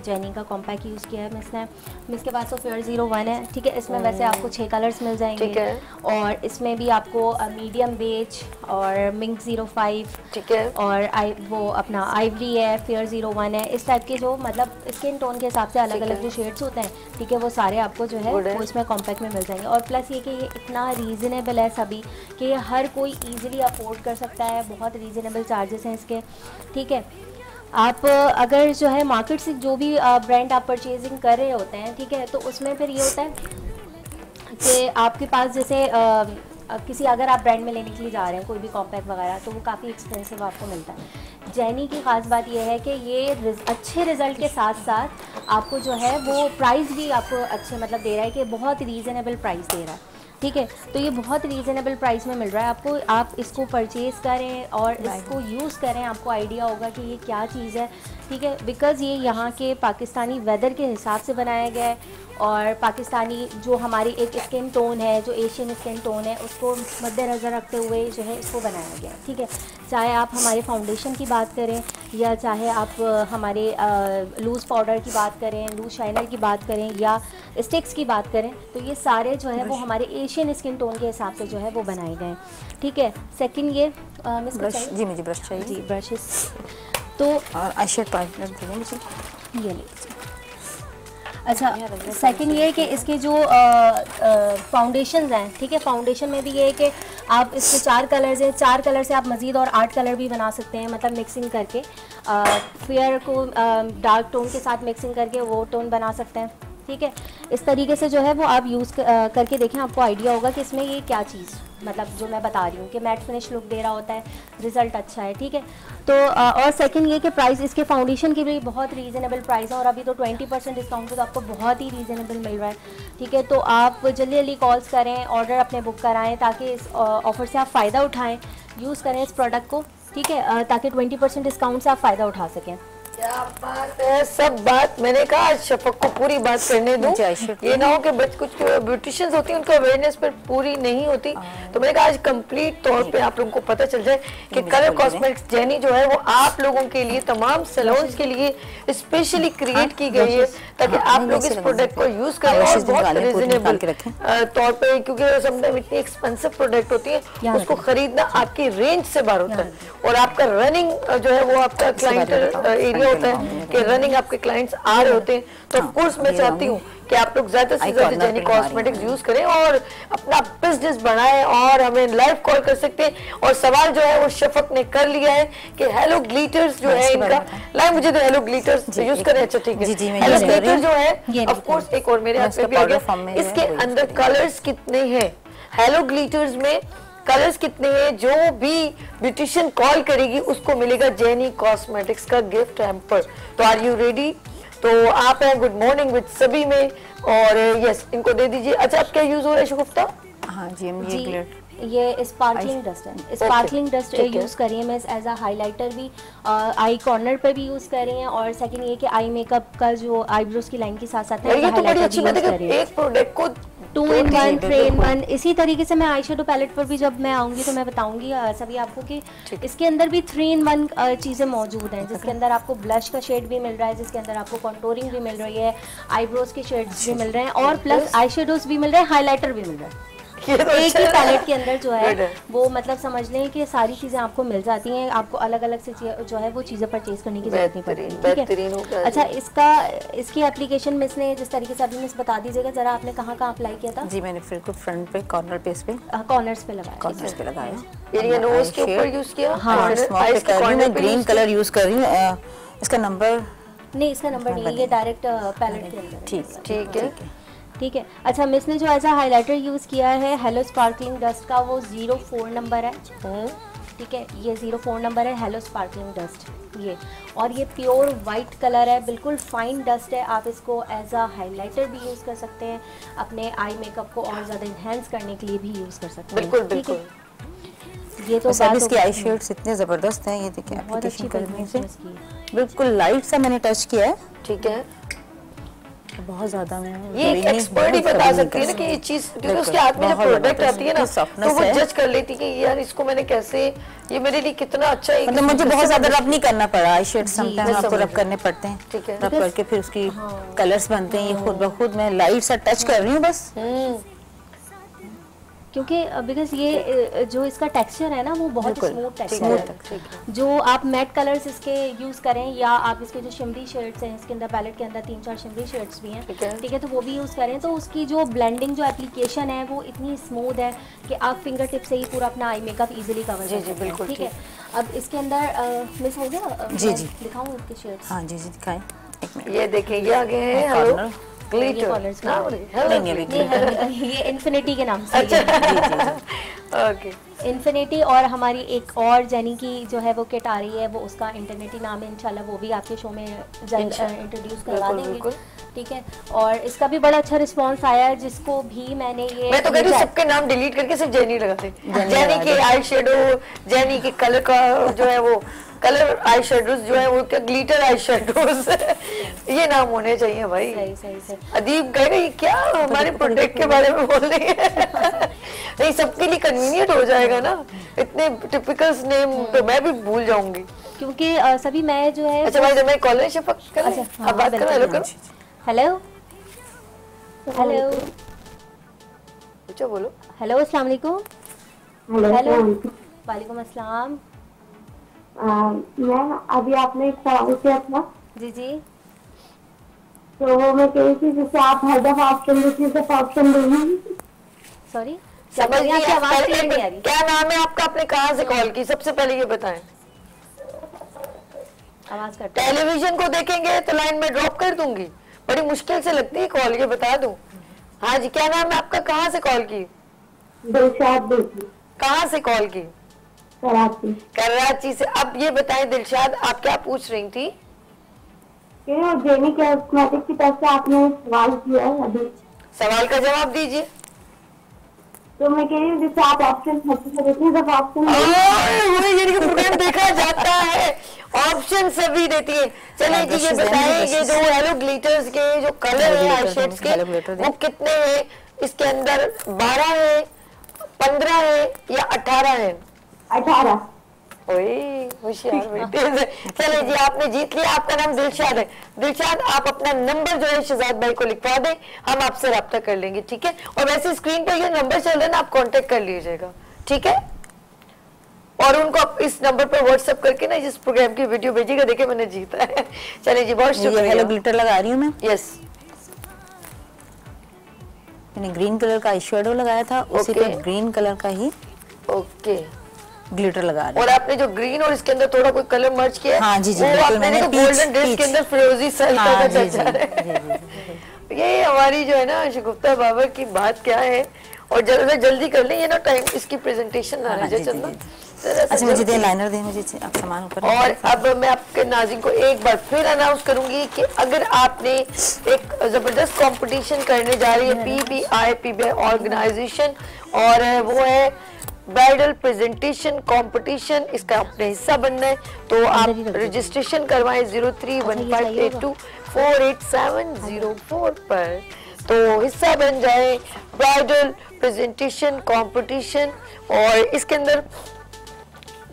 जेनी का कॉम्पैक्ट यूज़ किया है मिसने। मिस के पास तो फेयर 01 है, ठीक है। इसमें वैसे आपको 6 कलर्स मिल जाएंगे, ठीक है। और इसमें भी आपको मीडियम बेज और मिंक 05, ठीक है। और वो अपना आइवरी है, फेयर 01 है, इस टाइप के जो मतलब स्किन टोन के हिसाब से अलग अलग जो शेड्स होते हैं, ठीक है, वो सारे आपको जो है वो इसमें कॉम्पैक्ट में मिल जाएंगे। और प्लस ये कि ये इतना रीज़नेबल है सभी कि हर कोई ईजिली अफोर्ड कर सकता है, बहुत रीजनेबल चार्जेस हैं इसके, ठीक है। आप अगर जो है मार्केट से जो भी ब्रांड आप परचेजिंग कर रहे होते हैं, ठीक है, तो उसमें फिर ये होता है कि आपके पास जैसे किसी अगर आप ब्रांड में लेने के लिए जा रहे हैं कोई भी कॉम्पैक्ट वगैरह, तो वो काफ़ी एक्सपेंसिव आपको मिलता है। जेनी की ख़ास बात यह है कि ये अच्छे रिजल्ट के साथ साथ आपको जो है वो प्राइस भी आपको अच्छे मतलब दे रहा है कि बहुत रीज़नेबल प्राइस दे रहा है, ठीक है। तो ये बहुत रीज़नेबल प्राइस में मिल रहा है आपको। आप इसको परचेज़ करें और इसको यूज़ करें, आपको आइडिया होगा कि ये क्या चीज़ है, ठीक है। बिकॉज़ ये यहाँ के पाकिस्तानी वेदर के हिसाब से बनाया गया है और पाकिस्तानी जो हमारी एक स्किन टोन है, जो एशियन स्किन टोन है, उसको मद्देनज़र रखते हुए जो है इसको बनाया गया है, ठीक है। चाहे आप हमारे फाउंडेशन की बात करें या चाहे आप हमारे लूज़ पाउडर की बात करें, लूज़ शाइनर की बात करें या स्टिक्स की बात करें, तो ये सारे जो है वो हमारे एशियन स्किन टोन के हिसाब से जो है वो बनाए गए हैं, ठीक है। सेकंड ये मिस जी मुझे ब्रश चाहिए जी, ब्रशेस तो और आईशेड पार्टनर चाहिए मुझे, ये ले। अच्छा सेकंड ये है कि इसके जो फाउंडेशंस हैं, ठीक है, फाउंडेशन में भी ये है कि आप इसके 4 कलर्स हैं, 4 कलर से आप मज़ीद और 8 कलर भी बना सकते हैं, मतलब मिक्सिंग करके फेयर को डार्क टोन के साथ मिक्सिंग करके वो टोन बना सकते हैं, ठीक है। इस तरीके से जो है वो आप यूज़ करके देखें, आपको आइडिया होगा कि इसमें ये क्या चीज़ मतलब जो मैं बता रही हूँ कि मैट फिनिश लुक दे रहा होता है, रिज़ल्ट अच्छा है, ठीक है। तो और सेकंड ये कि प्राइस इसके फाउंडेशन की भी बहुत रीज़नेबल प्राइस है और अभी तो 20% डिस्काउंट पे तो आपको बहुत ही रीज़नेबल मिल रहा है, ठीक है। तो आप जल्दी जल्दी कॉल्स करें, ऑर्डर अपने बुक कराएँ ताकि इस ऑफ़र से आप फ़ायदा उठाएँ, यूज़ करें इस प्रोडक्ट को, ठीक है, ताकि 20% डिस्काउंट से आप फ़ायदा उठा सकें। क्या बात है, सब बात मैंने कहा आज शफक को पूरी बात करने दूं, ये ना हो कि कुछ ब्यूटिशियंस होती हैं उनका अवेयरनेस पर पूरी नहीं होती, तो मैंने कहा आज कंप्लीट तौर पे आप लोगों को पता चल जाए कि कलर कॉस्मेटिक्स जेनी जो है वो आप लोगों के लिए तमाम सैलून्स के लिए स्पेशली क्रिएट की गई है ताकि आप लोग इस प्रोडक्ट को यूज करें और बहुत रिजनेबल तौर पर, क्योंकि समटाइम इतनी एक्सपेंसिव प्रोडक्ट होती है उसको खरीदना आपकी रेंज से बाहर होता है और आपका रनिंग जो है वो आपका क्लाइंट एरिया होता है कि रनिंग आपके क्लाइंट्स आ रहे होते हैं, तो ऑफ कोर्स मैं चाहती हूँ कि आप लोग ज़्यादा से ज़्यादा जेनी कॉस्मेटिक्स यूज़ करें और अपना बिजनेस बनाएं और हमें लाइव कॉल कर सकते हैं। और सवाल जो है वो शफक ने कर लिया है कि हेलो ग्लिटर्स जो है इनका लाइव मुझे तो हेलो ग्लिटर्स यूज़ करें। अच्छा ठीक है, हेलो ग्लिटर्स जो है ऑफ कोर्स एक और मेरे हाथ में भी आ गया, इसके अंदर कलर्स कितने हैं, हेलो ग्लिटर्स में कलर्स कितने हैं, जो भी ब्यूटिशियन कॉल करेगी उसको मिलेगा जेनी कॉस्मेटिक्स का गिफ्ट हैम्पर। तो आर यू रेडी? तो आप हैं गुड मॉर्निंग विद सभी में और यस इनको दे दीजिए। अच्छा अब क्या यूज हो रहा है शगुफ्ता? हाँ जी, ये स्पार्कलिंग डस्ट है, स्पार्कलिंग डस्ट यूज़ करिए मैं एज अ हाइलाइटर भी, आई कॉर्नर पे भी यूज़ कर रही हैं, और सेकंड ये कि आई मेकअप का जो आईब्रोज की लाइन के साथ साथ है हाइलाइटर, 2 in 1 3 in 1। इसी तरीके से मैं आई शेडो पैलेट पर भी जब मैं आऊँगी तो मैं बताऊँगी सभी आपको कि इसके अंदर भी 3 in 1 चीज़ें मौजूद हैं, जिसके अंदर आपको ब्लश का शेड भी मिल रहा है, जिसके अंदर आपको कॉन्टोरिंग भी मिल रही है, आईब्रोज के शेड्स भी मिल रहे हैं, और प्लस आई शेडोज भी मिल रहे हैं, हाईलाइटर भी मिल रहा है। एक ही पैलेट के अंदर जो है वो मतलब समझ लें कि सारी चीज़ें आपको मिल जाती हैं, आपको अलग अलग से जो है वो चीज़ें परचेज करने की जरूरत नहीं पड़ती, ठीक है। अच्छा, इसकी एप्लीकेशन में इसने जिस तरीके से अभी मिस बता दीजिएगा ज़रा, आपने कहाँ कहाँ अप्लाई किया था? जी मैंने बिल्कुल फ्रंट पे, कॉर्नर पे, इस पे कॉर्नर्स पे लगाया, कॉर्नर्स पे लगाया, नोज के ऊपर यूज़ किया। हाँ, ग्रीन कलर यूज़ कर रही हूँ। इसका नंबर नहीं, इसका नंबर नहीं, ये डायरेक्ट पैलेट के अंदर। ठीक है। अच्छा, मिस ने जो ऐसा हाइलाइटर यूज़ किया है हेलो स्पार्कलिंग डस्ट का, वो 04 नंबर है, ठीक है, ये 04 नंबर है हेलो स्पार्कलिंग डस्ट ये, और ये प्योर वाइट कलर है, बिल्कुल फाइन डस्ट है। आप इसको एज अ हाइलाइटर भी यूज़ कर सकते हैं, अपने आई मेकअप को और ज़्यादा इन्हेंस करने के लिए भी यूज़ कर सकते हैं, ठीक है। ये तो सब इसके आई शेड्स इतने ज़बरदस्त हैं, ये देखिए एप्लीकेशन करने से बिल्कुल लाइट सा मैंने टच किया है, ठीक है, बहुत ज्यादा मैं ये एक्सपर्ट ही बता सकती है ना कि ये चीज, क्योंकि उसके हाथ में जब प्रोडक्ट आती है ना तो वो जज कर लेती है कि यार इसको मैंने कैसे, ये मेरे लिए कितना अच्छा है, मतलब मुझे बहुत ज्यादा रब नहीं करना पड़ा। आई शेड समटाइम आपको रब करने पड़ते हैं, ठीक है, रब करके फिर उसकी कलर्स बनते हैं। ये खुद ब खुद मैं लाइट सा टच कर रही हूँ बस, क्योंकि बिकॉज ये जो इसका टेक्सचर है ना वो बहुत स्मूथ टेक्सचर है। जो आप मैट कलर्स इसके यूज़ करें, या आप इसके जो शिमरी शेड्स हैं, इसके अंदर पैलेट के अंदर 3-4 शिमरी शेड्स भी हैं, ठीक है, तो वो भी यूज़ करें, तो उसकी जो ब्लेंडिंग जो एप्लीकेशन है वो इतनी स्मूथ है कि आप फिंगर टिप से ही पूरा अपना आई मेकअप ईजिली कवर कर सकते हैं, ठीक है। अब इसके अंदर मिस हो गया, दिखाऊँ इसके शेड्स? हाँ जी जी दिखाएँ, ये देखेंगे आगे है ये इन्फिनिटी के नाम से, ओके, इन्फिनिटी। और हमारी एक और जेनी की जो है वो किट आ रही है, वो उसका इंटरनेटी नाम है, इंशाल्लाह वो भी आपके शो में इंट्रोड्यूस करवा देंगे, ठीक है। और इसका भी बड़ा अच्छा रिस्पांस आया है, जिसको भी मैंने ये मैं तो कहती हूँ सबके नाम डिलीट करके सिर्फ जेनी लगाते, जेनी के आई शेडो, जेनी के कलर का जो है वो कलर आई शेडोज जो है वो क्या ग्लिटर आई शेडोज ये नाम होने चाहिए भाई। सही। अदीब कहेगा ये क्या हमारे प्रोडक्ट के बारे में बोल रही है। नहीं, सबके लिए कन्वीनियंट हो जाएगा ना, इतने टिपिकल्स नेम तो मैं भी भूल जाऊंगी क्योंकि सभी मैं जो है। अच्छा भाई, जब मैं कॉलेज से पक कर अब बात कर, हेलो करो, हेलो हेलो पूछो, बोलो हेलो, अस्सलाम वालेकुम। हेलो वालेकुम अस्सलाम। मैम अभी आपने एक सवाल किया था, जी जी, तो वो मैं कह रही थी जैसे आप हर दफा ऑप्शन देती है, ऑप्शन देंगी, सॉरी समझ नहीं आपकी आवाज क्लियर नहीं आ रही। क्या नाम है आपका, आपने कहाँ से कॉल की, सबसे पहले ये बताएं। आवाज कट। टेलीविजन को देखेंगे तो लाइन में ड्रॉप कर दूंगी, बड़ी मुश्किल से लगती है कॉल, ये बता दूं। हाँ जी, क्या नाम है आपका, कहाँ से कॉल की? दिलशाद। कहाँ से कॉल की? कराची से। अब ये बताएं दिलशाद, आप क्या पूछ रही थी? जेनी कॉस्मेटिक्स की तरफ से आपने सवाल किया है, अभी सवाल का जवाब दीजिए। तो मैं कह रही हूँ जैसे आप ऑप्शन प्रोग्राम देखा जाता है, ऑप्शन सभी देती है। चलिए जी, ये बताएं ये जो हेलो ग्लिटर्स के जो कलर है आई शेड्स के वो कितने हैं? इसके अंदर 12 है, 15 है या 18 है? 18। होशियार बेटे। चले जी, आपने जीत लिया। आपका नाम दिलशाद है। दिलशाद, आप अपना नंबर जो है शहजाद भाई को लिखवा दें, हम आपसे रब्ता कर लेंगे, ठीक है। और वैसे स्क्रीन पर ये नंबर चल रहा है ना, आप कांटेक्ट कर लीजिएगा, ठीक है। और उनको आप इस नंबर पर व्हाट्सएप करके ना जिस प्रोग्राम की वीडियो भेजिएगा, देखिए मैंने जीता है। चले जी, बहुत शुक्रिया। हेलो ग्लिटर लगा रही हूँ मैं। यस, मैंने ग्रीन कलर का आई शेडो लगाया था, उसी पे ग्रीन कलर का ही ओके ग्लिटर लगा रहे। और आपने जो ग्रीन और इसके अंदर थोड़ा कोई कलर मर्ज किया है। हाँ जी जी, मैंने गोल्डन ड्रेस के अंदर फिरोजी सा ये हमारी जो है ना शगुफ्ता बाबर की बात क्या है। और जल्दी जल्दी कर लें, ये ना टाइम इसकी प्रेजेंटेशन आना चाहिए। चंदा अच्छा मुझे दे लाइनर दे मुझे आप सामान ऊपर। और अब मैं आपके नाज़रीन को एक बार फिर अनाउंस करूंगी कि अगर आपने एक ज़बरदस्त कंपटीशन करने जा रही है पीबीआई ऑर्गेनाइजेशन, और वो है ब्राइडल प्रेजेंटेशन कंपटीशन, इसका आपने हिस्सा बनना है तो आप रजिस्ट्रेशन करवाएं 0315824870 पर, तो हिस्सा बन जाए ब्राइडल प्रेजेंटेशन कंपटीशन। और इसके अंदर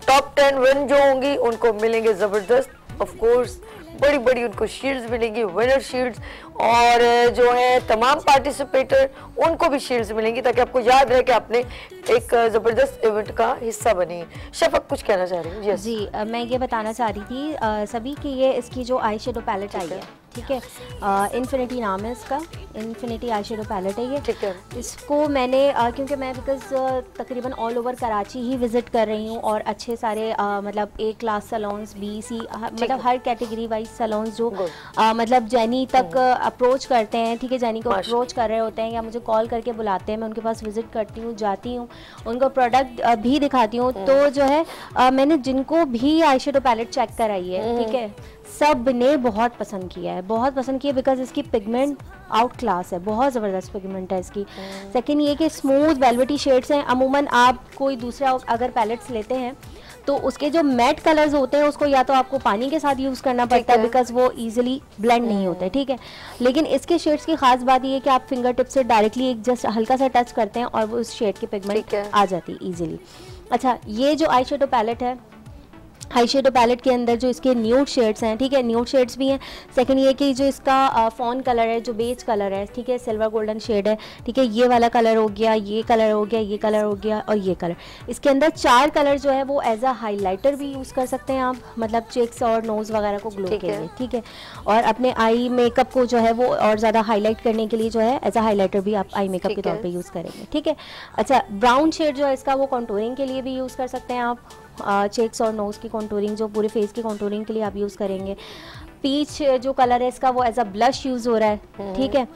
टॉप 10 विन जो होंगी उनको मिलेंगे ज़बरदस्त ऑफ कोर्स बड़ी बड़ी उनको शील्ड्स मिलेंगी, विनर शील्ड्स, और जो है तमाम पार्टिसिपेटर उनको भी शील्ड्स मिलेंगी ताकि आपको याद रहे कि आपने एक ज़बरदस्त इवेंट का हिस्सा बने। शफक कुछ कहना चाह रही हूँ जी। मैं ये बताना चाह रही थी सभी की ये इसकी जो आई शेडो पैलेट आई है, ठीक है, इन्फिनिटी नाम है इसका, इन्फिनिटी आई शेडो पैलेट है ये, ठीक है। इसको मैंने क्योंकि मैं बिकॉज तकरीबन ऑल ओवर कराची ही विज़िट कर रही हूँ और अच्छे सारे मतलब A क्लास सलोन्स, BC मतलब हर कैटेगरी वाइज सलोन्स जो मतलब जैनी तक अप्रोच करते हैं, ठीक है, जैनी को अप्रोच कर रहे होते हैं या मुझे कॉल करके बुलाते हैं, मैं उनके पास विज़िट करती हूँ, जाती हूँ, उनको प्रोडक्ट भी दिखाती हूँ। तो जो है मैंने जिनको भी आई शेडो पैलेट चेक कराई है, ठीक है, सब ने बहुत पसंद किया है, बहुत पसंद किया बिकॉज इसकी पिगमेंट आउट क्लास है, बहुत ज़बरदस्त पिगमेंट है इसकी। सेकंड ये कि स्मूथ वेलवेटी शेड्स हैं। अमूमन आप कोई दूसरा अगर पैलेट्स लेते हैं तो उसके जो मैट कलर्स होते हैं उसको या तो आपको पानी के साथ यूज़ करना पड़ता है बिकॉज वो इजीली ब्लेंड नहीं होते, ठीक है। लेकिन इसके शेड्स की खास बात ये है कि आप फिंगर टिप से डायरेक्टली एक जस्ट हल्का सा टच करते हैं और वो उस शेड की पिगमेंट आ जाती है ईजिली। अच्छा, ये जो आई शेडो पैलेट है, हाई शेडो पैलेट के अंदर जो इसके न्यूड शेड्स हैं, ठीक है, न्यूड शेड्स भी हैं। सेकंड ये कि जो इसका फॉन कलर है, जो बेज कलर है, ठीक है, सिल्वर गोल्डन शेड है, ठीक है, ये वाला कलर हो गया, ये कलर हो गया, ये कलर हो गया और ये कलर। इसके अंदर 4 कलर जो है वो एज अ हाईलाइटर भी यूज़ कर सकते हैं आप, मतलब चेक्स और नोज़ वगैरह को ग्लो के लिए, ठीक है, और अपने आई मेकअप को जो है वो और ज़्यादा हाईलाइट करने के लिए जो है एज अ हाईलाइटर भी आप आई मेकअप के तौर पर यूज़ करेंगे, ठीक है। अच्छा, ब्राउन शेड जो है इसका वो कॉन्टोरिंग के लिए भी यूज़ कर सकते हैं आप, चेक्स और नोज़ की कॉन्टूरिंग, जो पूरे फेस की कॉन्टूरिंग के लिए आप यूज़ करेंगे। पीच जो कलर है इसका वो एज अ ब्लश यूज़ हो रहा है, ठीक है,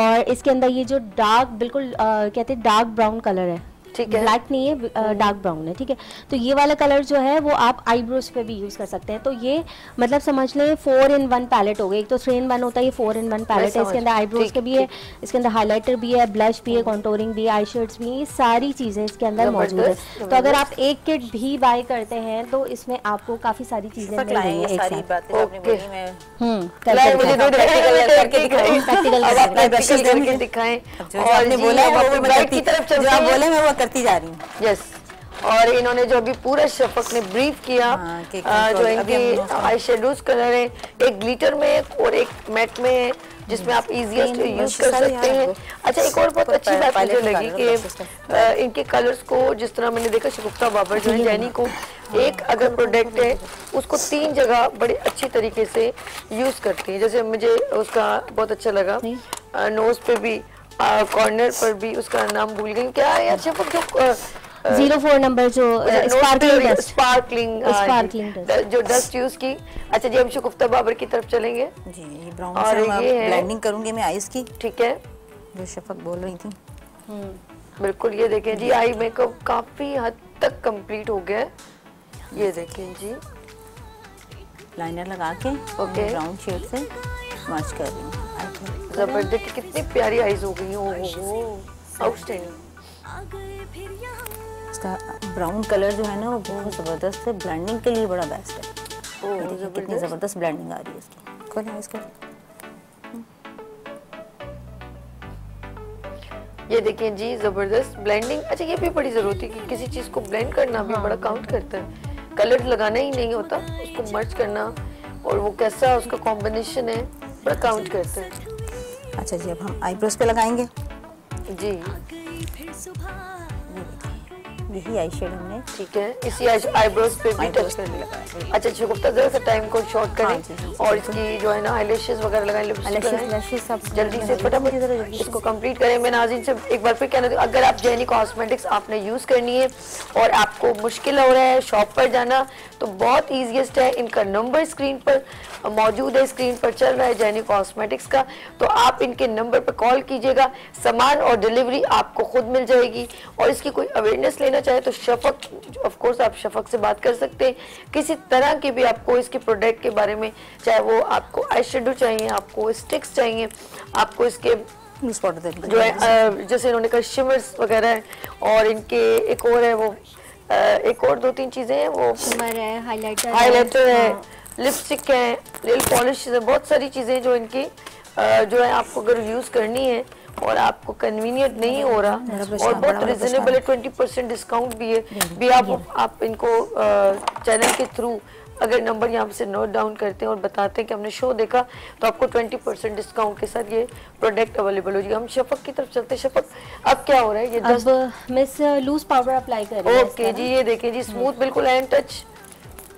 और इसके अंदर ये जो डार्क बिल्कुल कहते हैं डार्क ब्राउन कलर है, ठीक है, ब्लैक नहीं है, डार्क ब्राउन है, ठीक है, तो ये वाला कलर जो है वो आप आईब्रोज पे भी यूज़ कर सकते हैं। तो ये मतलब समझ लें 4 in 1 पैलेट हो गई। एक तो 3 in 1 होता है, ये 4 in 1 पैलेट है। इसके अंदर आईब्रोज के भी है, इसके अंदर हाईलाइटर भी है, ब्लश भी है, कॉन्टोरिंग भी है, आई शेड्स भी, ये सारी चीज़ें इसके अंदर मौजूद है। तो अगर आप एक किट भी बाय करते हैं तो इसमें आपको काफ़ी सारी चीज़ें मिलेंगी करती जा रही हूं। यस, और इन्होंने जो अभी पूरा शफक ने ब्रीफ किया, जो इनके आई शेडोज कलर है, एक ग्लिटर में और एक मैट में है, जिसमें आप इजीएस्ट यूज कर सकते हैं। अच्छा, एक और बहुत अच्छी बात मुझे लगी कि इनके कलर्स को जिस तरह मैंने देखा शगुफ्ता बाबर जो है जैनी को एक अगर प्रोडक्ट है उसको 3 जगह बड़े अच्छे तरीके से यूज करती है। जैसे मुझे उसका बहुत अच्छा लगा, नोज पे भी, कॉर्नर पर भी, उसका नाम भूल गई क्या यार शफक, जो 04 नंबर जो स्पार्कलिंग जो डस्ट यूज की। अच्छा जी, हम शगुफ्ता बाबर की तरफ चलेंगे जी। ब्राउन और ये ब्लेंडिंग करूंगी मैं आईज की, ठीक है, जो शफक बोल रही थी। बिल्कुल, ये देखें जी, आई मेकअप काफी हद तक कंप्लीट हो गया है। ये देखें जी, लाइनर लगा के ओके ब्राउन शेड से मैच कर रही हूँ। जबरदस्त, कितनी प्यारी आईज हो गई, आउटस्टैंडिंग। इसका ब्राउन कलर जो है ना वो बहुत जबरदस्त है, ब्लेंडिंग के लिए बड़ा बेस्ट है। ओह, कितनी जबरदस्त ब्लेंडिंग आ रही है इसकी। खोल आईज को, ये देखिए जी, जबरदस्त ब्लेंडिंग। अच्छा, ये भी बड़ी जरूरत है कि किसी चीज को ब्लेंड करना भी बड़ा काउंट करता है। कलर लगाना ही नहीं होता, उसको मर्ज करना और वो कैसा उसका कॉम्बिनेशन है बड़ा काउंट करते हैं। अच्छा जी, अब हम आईब्रोज पे लगाएंगे जी। यही आई शेड हमने, ठीक है, इसी आईब्रोज पे भी टच करने लगा। अच्छा शगुफ्ता, जरा सा टाइम को शॉर्ट करें और इसकी जो है ना आईलैशेस वगैरह लगाएं, लिपस्टिक सब जल्दी से फटाफट इसको कंप्लीट करें। मैं नाज़रीन से एक बार फिर कहना, अगर आप जेनी कॉस्मेटिक्स आपने यूज़ करनी है और आपको मुश्किल हो रहा है शॉप पर जाना, तो बहुत ईजीएस्ट है, इनका नंबर स्क्रीन पर मौजूद है, स्क्रीन पर चल रहा है जेनी कॉस्मेटिक्स का, तो आप इनके नंबर पर कॉल कीजिएगा, सामान और डिलीवरी आपको खुद मिल जाएगी। और इसकी कोई अवेयरनेस लेना चाहे तो शफक, ऑफ कोर्स आप शफक से बात कर सकते हैं। किसी तरह के भी आपको इसके प्रोडक्ट के बारे में, चाहे वो आपको आई शेडो चाहिए, आपको स्टिक्स चाहिए, आपको इसके जो है जैसे इन्होंने कहा शिमर्स वगैरह है, और इनके एक और है वो एक और दो तीन चीज़ें हैं, वो शिमर है, हाइलाइटर है, लिपस्टिक है, नेल पॉलिश है, बहुत सारी चीज़ें जो इनकी जो है आपको अगर यूज़ करनी है और आपको कन्वीनियंट नहीं हो रहा और बहुत रिजनेबल है, 20% डिस्काउंट भी है भी आप इनको चैनल के थ्रू अगर नंबर यहाँ से नोट डाउन करते हैं और बताते हैं कि हमने शो देखा तो आपको 20% डिस्काउंट के साथ ये प्रोडक्ट अवेलेबल हो जाएगा। हम शफक की तरफ चलते हैं। शफक अब क्या हो रहा है? ये अब मिस लूज पाउडर अप्लाई कर रही है। ओके जी, ये देखें जी, स्मूथ बिल्कुल एंड टच,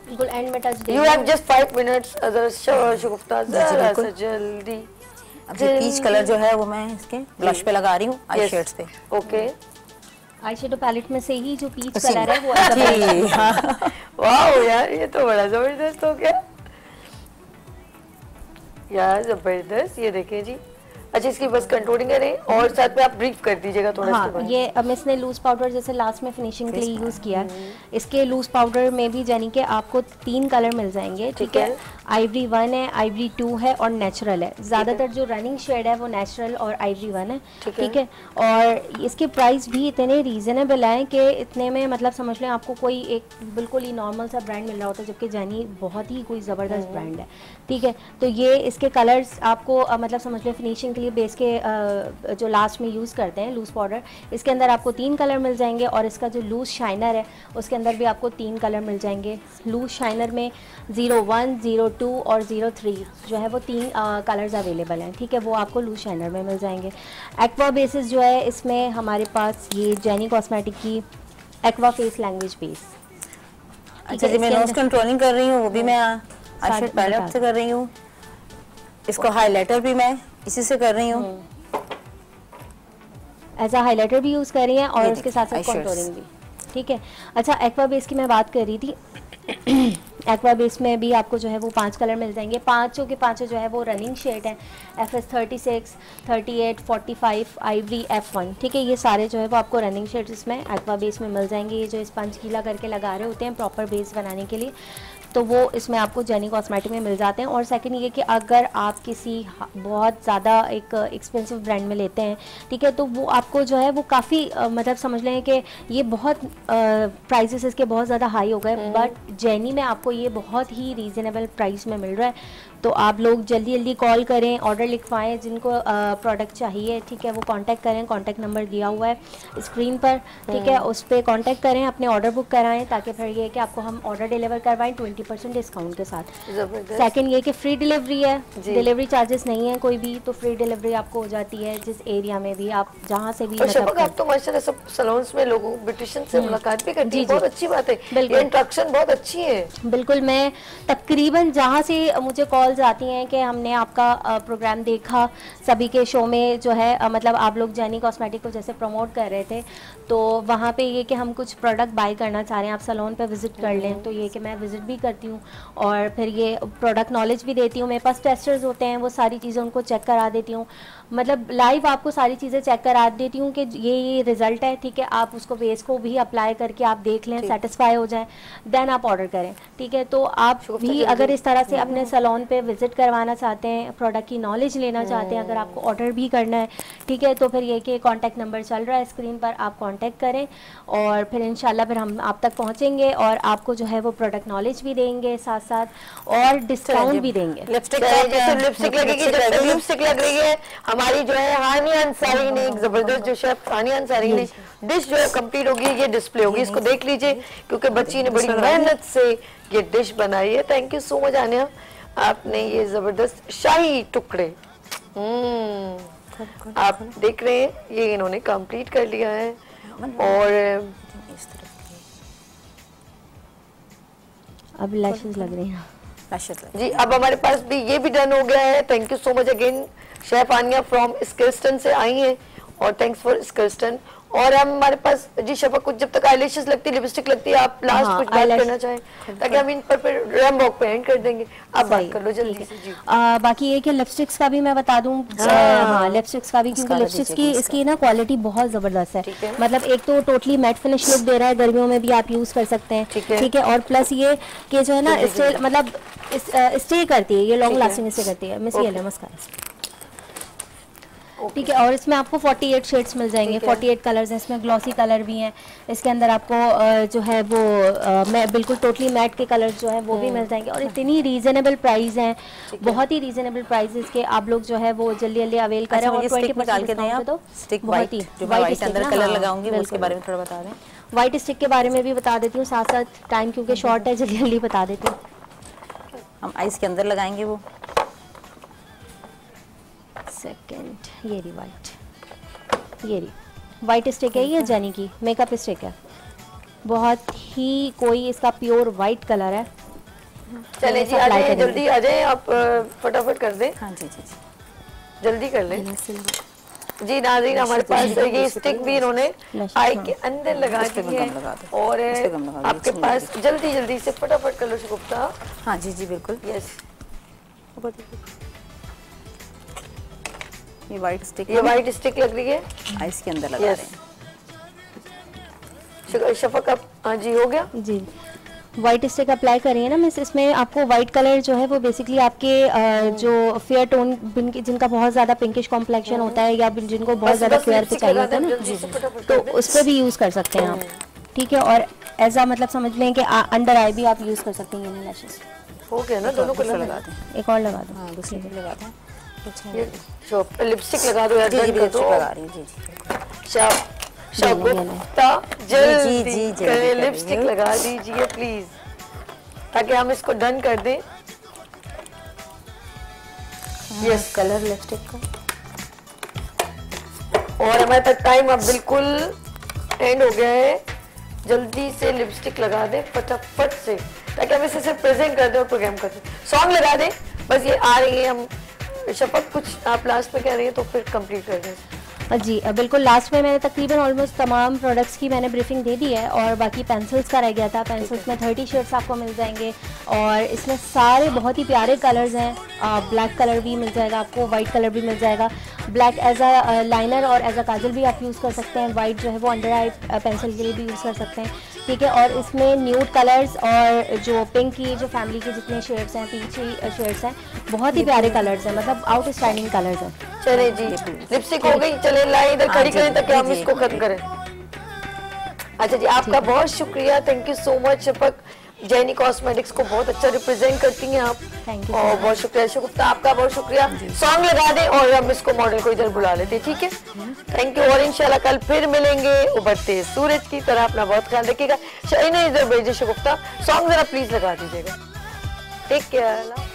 बिल्कुल एंड में touch. You have just 5 minutes. Other Shagufta जल्दी अब ये पीच कलर जो है वो मैं इसके ब्लश पे लगा रही हूँ, आई शेड्स पे। ओके, आई शेडो पैलेट में से ही जो पीच कलर है वो अच्छा। वाओ यार, ये तो बड़ा जबरदस्त हो गया यार, जबरदस्त। ये देखें जी, अच्छा इसकी बस कंट्रोलिंग करें और साथ में आप ब्रीफ कर दीजिएगा थोड़ा सा। हाँ, ये अब इसने लूज पाउडर जैसे लास्ट में फिनिशिंग के लिए यूज़ किया है। इसके लूज पाउडर में भी यानी कि आपको 3 कलर मिल जाएंगे, ठीक है। आइवरी 1 है, आइवरी 2 है और नेचुरल है। ज़्यादातर जो रनिंग शेड है वो नेचुरल और आइवरी 1 है, ठीक है। और इसके प्राइस भी इतने रीज़नेबल हैं कि इतने में मतलब समझ लें आपको कोई एक बिल्कुल ही नॉर्मल सा ब्रांड मिल रहा होता है, जबकि जेनी बहुत ही कोई ज़बरदस्त ब्रांड है, ठीक है। तो ये इसके कलर्स आपको मतलब समझ लें फिनिशिंग के लिए बेस के जो लास्ट में यूज़ करते हैं लूज पाउडर, इसके अंदर आपको 3 कलर मिल जाएंगे। और इसका जो लूज शाइनर है उसके अंदर भी आपको 3 कलर मिल जाएंगे। लूज शाइनर में 01, 02 और 03 जो है वो 3 कलर्स अवेलेबल हैं, ठीक है। वो आपको लूज शाइनर में मिल जाएंगे। एक्वा बेसिस जो है इसमें हमारे पास ये जेनी कॉस्मेटिक की एक्वा फेस लैंग्वेज बेस। अच्छा जी, मैं नोज कंट्रोलिंग कर रही हूँ, वो भी मैं आई शेड पैलेट से कर रही हूँ। इसको हाइलाइटर भी मैं इसी से कर रही हूँ, ऐसा हाइलाइटर भी यूज़ कर रही हैं और उसके साथ साथ कंटूरिंग भी, ठीक है। अच्छा, एक्वा बेस की मैं बात कर रही थी। एक्वा बेस में भी आपको जो है वो 5 कलर मिल जाएंगे। 5 के 5 जो है वो रनिंग शेड है, FS 36, 38, 45, आइवरी, F1, ठीक है। ये सारे जो है वो आपको रनिंग शेड इसमें एक्वा बेस में मिल जाएंगे। ये जो स्पंज गीला करके लगा रहे होते हैं प्रॉपर बेस बनाने के लिए, तो वो इसमें आपको जेनी कॉस्मेटिक में मिल जाते हैं। और सेकंड ये कि अगर आप किसी बहुत ज़्यादा एक एक्सपेंसिव ब्रांड में लेते हैं, ठीक है, तो वो आपको जो है वो काफ़ी मतलब समझ लें कि ये बहुत प्राइसेस इसके बहुत ज़्यादा हाई हो गए, बट जेनी में आपको ये बहुत ही रीज़नेबल प्राइस में मिल रहा है। तो आप लोग जल्दी जल्दी कॉल करें, ऑर्डर लिखवाएं। जिनको प्रोडक्ट चाहिए, ठीक है, वो कांटेक्ट करें। कांटेक्ट नंबर दिया हुआ है स्क्रीन पर, ठीक है, उस पर कांटेक्ट करें, अपने ऑर्डर बुक कराएं, ताकि फिर ये कि आपको हम ऑर्डर डिलीवर करवाएं 20% डिस्काउंट के साथ। सेकंड ये कि फ्री डिलीवरी है, डिलीवरी चार्जेस नहीं है कोई भी, तो फ्री डिलीवरी आपको हो जाती है जिस एरिया में भी आप, जहाँ से भी। आप तो माशाल्लाह सब सैलून्स में लोगों ब्यूटिशियन से मुलाकात भी करती है, बहुत अच्छी बात है, बिल्कुल इंट्रैक्शन बहुत अच्छी है। बिल्कुल, मैं तकरीबन जहाँ से मुझे कॉल्स आती हैं कि हमने आपका प्रोग्राम देखा, सभी के शो में जो है मतलब आप लोग जेनी कॉस्मेटिक को जैसे प्रमोट कर रहे थे, तो वहाँ पे ये कि हम कुछ प्रोडक्ट बाय करना चाह रहे हैं, आप सैलून पे विज़िट कर लें। तो ये कि मैं विज़िट भी करती हूँ और फिर ये प्रोडक्ट नॉलेज भी देती हूँ। मेरे पास टेस्टर्स होते हैं, वो सारी चीज़ें उनको चेक करा देती हूँ, मतलब लाइव आपको सारी चीज़ें चेक करा देती हूँ कि ये रिज़ल्ट है, ठीक है। आप उसको बेस को भी अप्लाई करके आप देख लें, सेटिस्फाई हो जाएँ, देन आप ऑर्डर करें, ठीक है। तो आप भी अगर इस तरह से अपने सैलून पे विज़िट करवाना चाहते हैं, प्रोडक्ट की नॉलेज लेना चाहते हैं, अगर आपको ऑर्डर भी करना है, ठीक है, तो फिर ये कि कांटेक्ट नंबर चल रहा है स्क्रीन पर, आप कांटेक्ट करें और फिर इंशाल्लाह फिर हम आप तक पहुंचेंगे और आपको जो है वो प्रोडक्ट नॉलेज भी देंगे, साथ साथ और डिस्काउंट भी देंगे। लिपस्टिक लग रही है हमारी जो है हानिया अंसारी ने, एक ज़बरदस्त जो शेफ हानिया अंसारी ने डिश जो है कम्प्लीट होगी, ये डिस्प्ले होगी, इसको देख लीजिए, क्योंकि बच्ची ने बड़ी मेहनत से ये डिश बनाई है। थैंक यू सो मच हानिया, आपने ये जबरदस्त शाही टुकड़े आप देख रहे हैं, ये इन्होंने कंप्लीट कर लिया है। और अब लैशेस लग रही हैं जी। अब हमारे पास भी ये भी डन हो गया है। Thank you so much again, chef Aniya from स्किल्स्टन से आई हैं और थैंक्स फॉर स्कर्स्टन। और हम हमारे पास जी शफा कुछ जब तक आईलैशेस लगती है, लिपस्टिक लगती है, आप लास्ट कुछ बात करना चाहें ताकि हम इन पर रैम वॉक पे एंड कर देंगे। आप बात कर लो जल्दी से जी। बाकी ये कि लिपस्टिक्स का भी मैं बता दूं, हां लिपस्टिक्स का भी, क्योंकि लिपस्टिक्स की इसकी ना क्वालिटी बहुत जबरदस्त है। मतलब एक तो टोटली मैट फिनिश लुक दे रहा है, गर्मियों में भी आप यूज कर सकते हैं, ठीक है। और प्लस ये कि जो है ना स्टे मतलब स्टे करती है, ये लॉन्ग लास्टिंग स्टे करती है। मिस ये नमस्कार, ठीक है। और इसमें आपको 48 शेड्स मिल जाएंगे, 48 कलर्स हैं इसमें, ग्लॉसी कलर भी हैं इसके अंदर। आपको जो है वो मैं बिल्कुल टोटली मैट के कलर्स जो है वो भी मिल जाएंगे। और इतनी रीजनेबल प्राइस हैं, बहुत ही रीजनेबल प्राइसेस के आप लोग जो है वो जल्दी जल्दी अवेल करें। और 20% बहुत ही वाइट अंदर कलर लगाऊंगी, उसके बारे में थोड़ा बता दें। वाइट स्टिक के बारे में भी बता देती हूँ साथ साथ, टाइम क्योंकि शॉर्ट है, जल्दी जल्दी बता देती हूँ। हम आइस के अंदर लगाएंगे वो सेकंड, ये वाइट स्टिक है, ये जेनी की मेकअप स्टिक है। बहुत ही कोई इसका प्योर वाइट कलर है। चले जी आ जाइए, जल्दी आ जाए आप, फटाफट कर दें। हाँ जी जी जी जल्दी कर लें जी। नाज़रीन हमारे पास ये स्टिक भी इन्होंने आई के अंदर लगा दी है और आपके पास जल्दी जल्दी से फटाफट कर लो शुगुप्ता। हाँ जी जी बिल्कुल, यस ये वाइट स्टिक, ये वाइट स्टिक लग रही है, आइस के अंदर लगा रहे हैं। शफक आप, हाँ जी हो गया जी। वाइट स्टिक अप्लाई करिए ना मिस, इसमें आपको वाइट कलर जो है वो बेसिकली आपके जो फेयर टोन, जिनका बहुत ज्यादा पिंकिश कॉम्प्लेक्शन होता है या जिनको बहुत ज्यादा फेयर पे चाहिए होता है ना, तो उस पर भी यूज कर सकते हैं आप, ठीक है। और ऐसा मतलब समझ लें कि अंडर आई भी आप यूज कर सकते हैं। लैशेस हो गया ना, दोनों कलर लगा दें, एक और लगा दो, लिपस्टिक लगा दो यार, लगा रही जी जी जल्दी लिपस्टिक लगा दीजिए प्लीज ताकि हम इसको डन कर दें। यस कलर लिपस्टिक का, और हमारे पास टाइम अब बिल्कुल एंड हो गया है। जल्दी से लिपस्टिक लगा दें फटाफट से ताकि हम इसे सिर्फ प्रेजेंट कर दें और प्रोग्राम कर दें। सॉन्ग लगा दें बस, ये आ रही है। हम शपथ कुछ आप लास्ट में कह रही हैं तो फिर कंप्लीट कर दें जी। बिल्कुल लास्ट में मैंने तकरीबन ऑलमोस्ट तमाम प्रोडक्ट्स की मैंने ब्रीफिंग दे दी है और बाकी पेंसिल्स का रह गया था। पेंसिल्स में 30 शेड्स आपको मिल जाएंगे और इसमें सारे बहुत ही प्यारे कलर्स हैं। ब्लैक कलर भी मिल जाएगा आपको, वाइट कलर भी मिल जाएगा। ब्लैक एज अ लाइनर और एज अ काजल भी आप यूज़ कर सकते हैं। वाइट जो है वो अंडर आई पेंसिल के लिए भी यूज़ कर सकते हैं, ठीक है। और इसमें न्यूड कलर्स और जो पिंक की जो फैमिली के जितने शेड्स हैं, पीछे शेड्स हैं, बहुत ही प्यारे कलर्स हैं, मतलब आउटस्टैंडिंग कलर्स हैं। चले जी लिपस्टिक हो गई, चले लाए इधर खड़ी करें ताकि हम इसको खत्म करें। अच्छा जी आपका बहुत शुक्रिया, thank you so much Shafaq. Jenny cosmetics को बहुत अच्छा रिप्रेजेंट करती हैं आप, थैंक यू। और बहुत शुक्रिया शुगुप्ता, आपका बहुत शुक्रिया। सॉन्ग लगा दें और हम इसको मॉडल को इधर बुला लेते हैं, ठीक है। थैंक यू और इंशाल्लाह कल फिर मिलेंगे उबरते सूरज की तरह। अपना बहुत ख्याल रखिएगा। इन्हें इधर भेजिए शुगुप्ता, सॉन्ग जरा प्लीज लगा दीजिएगा। Take care.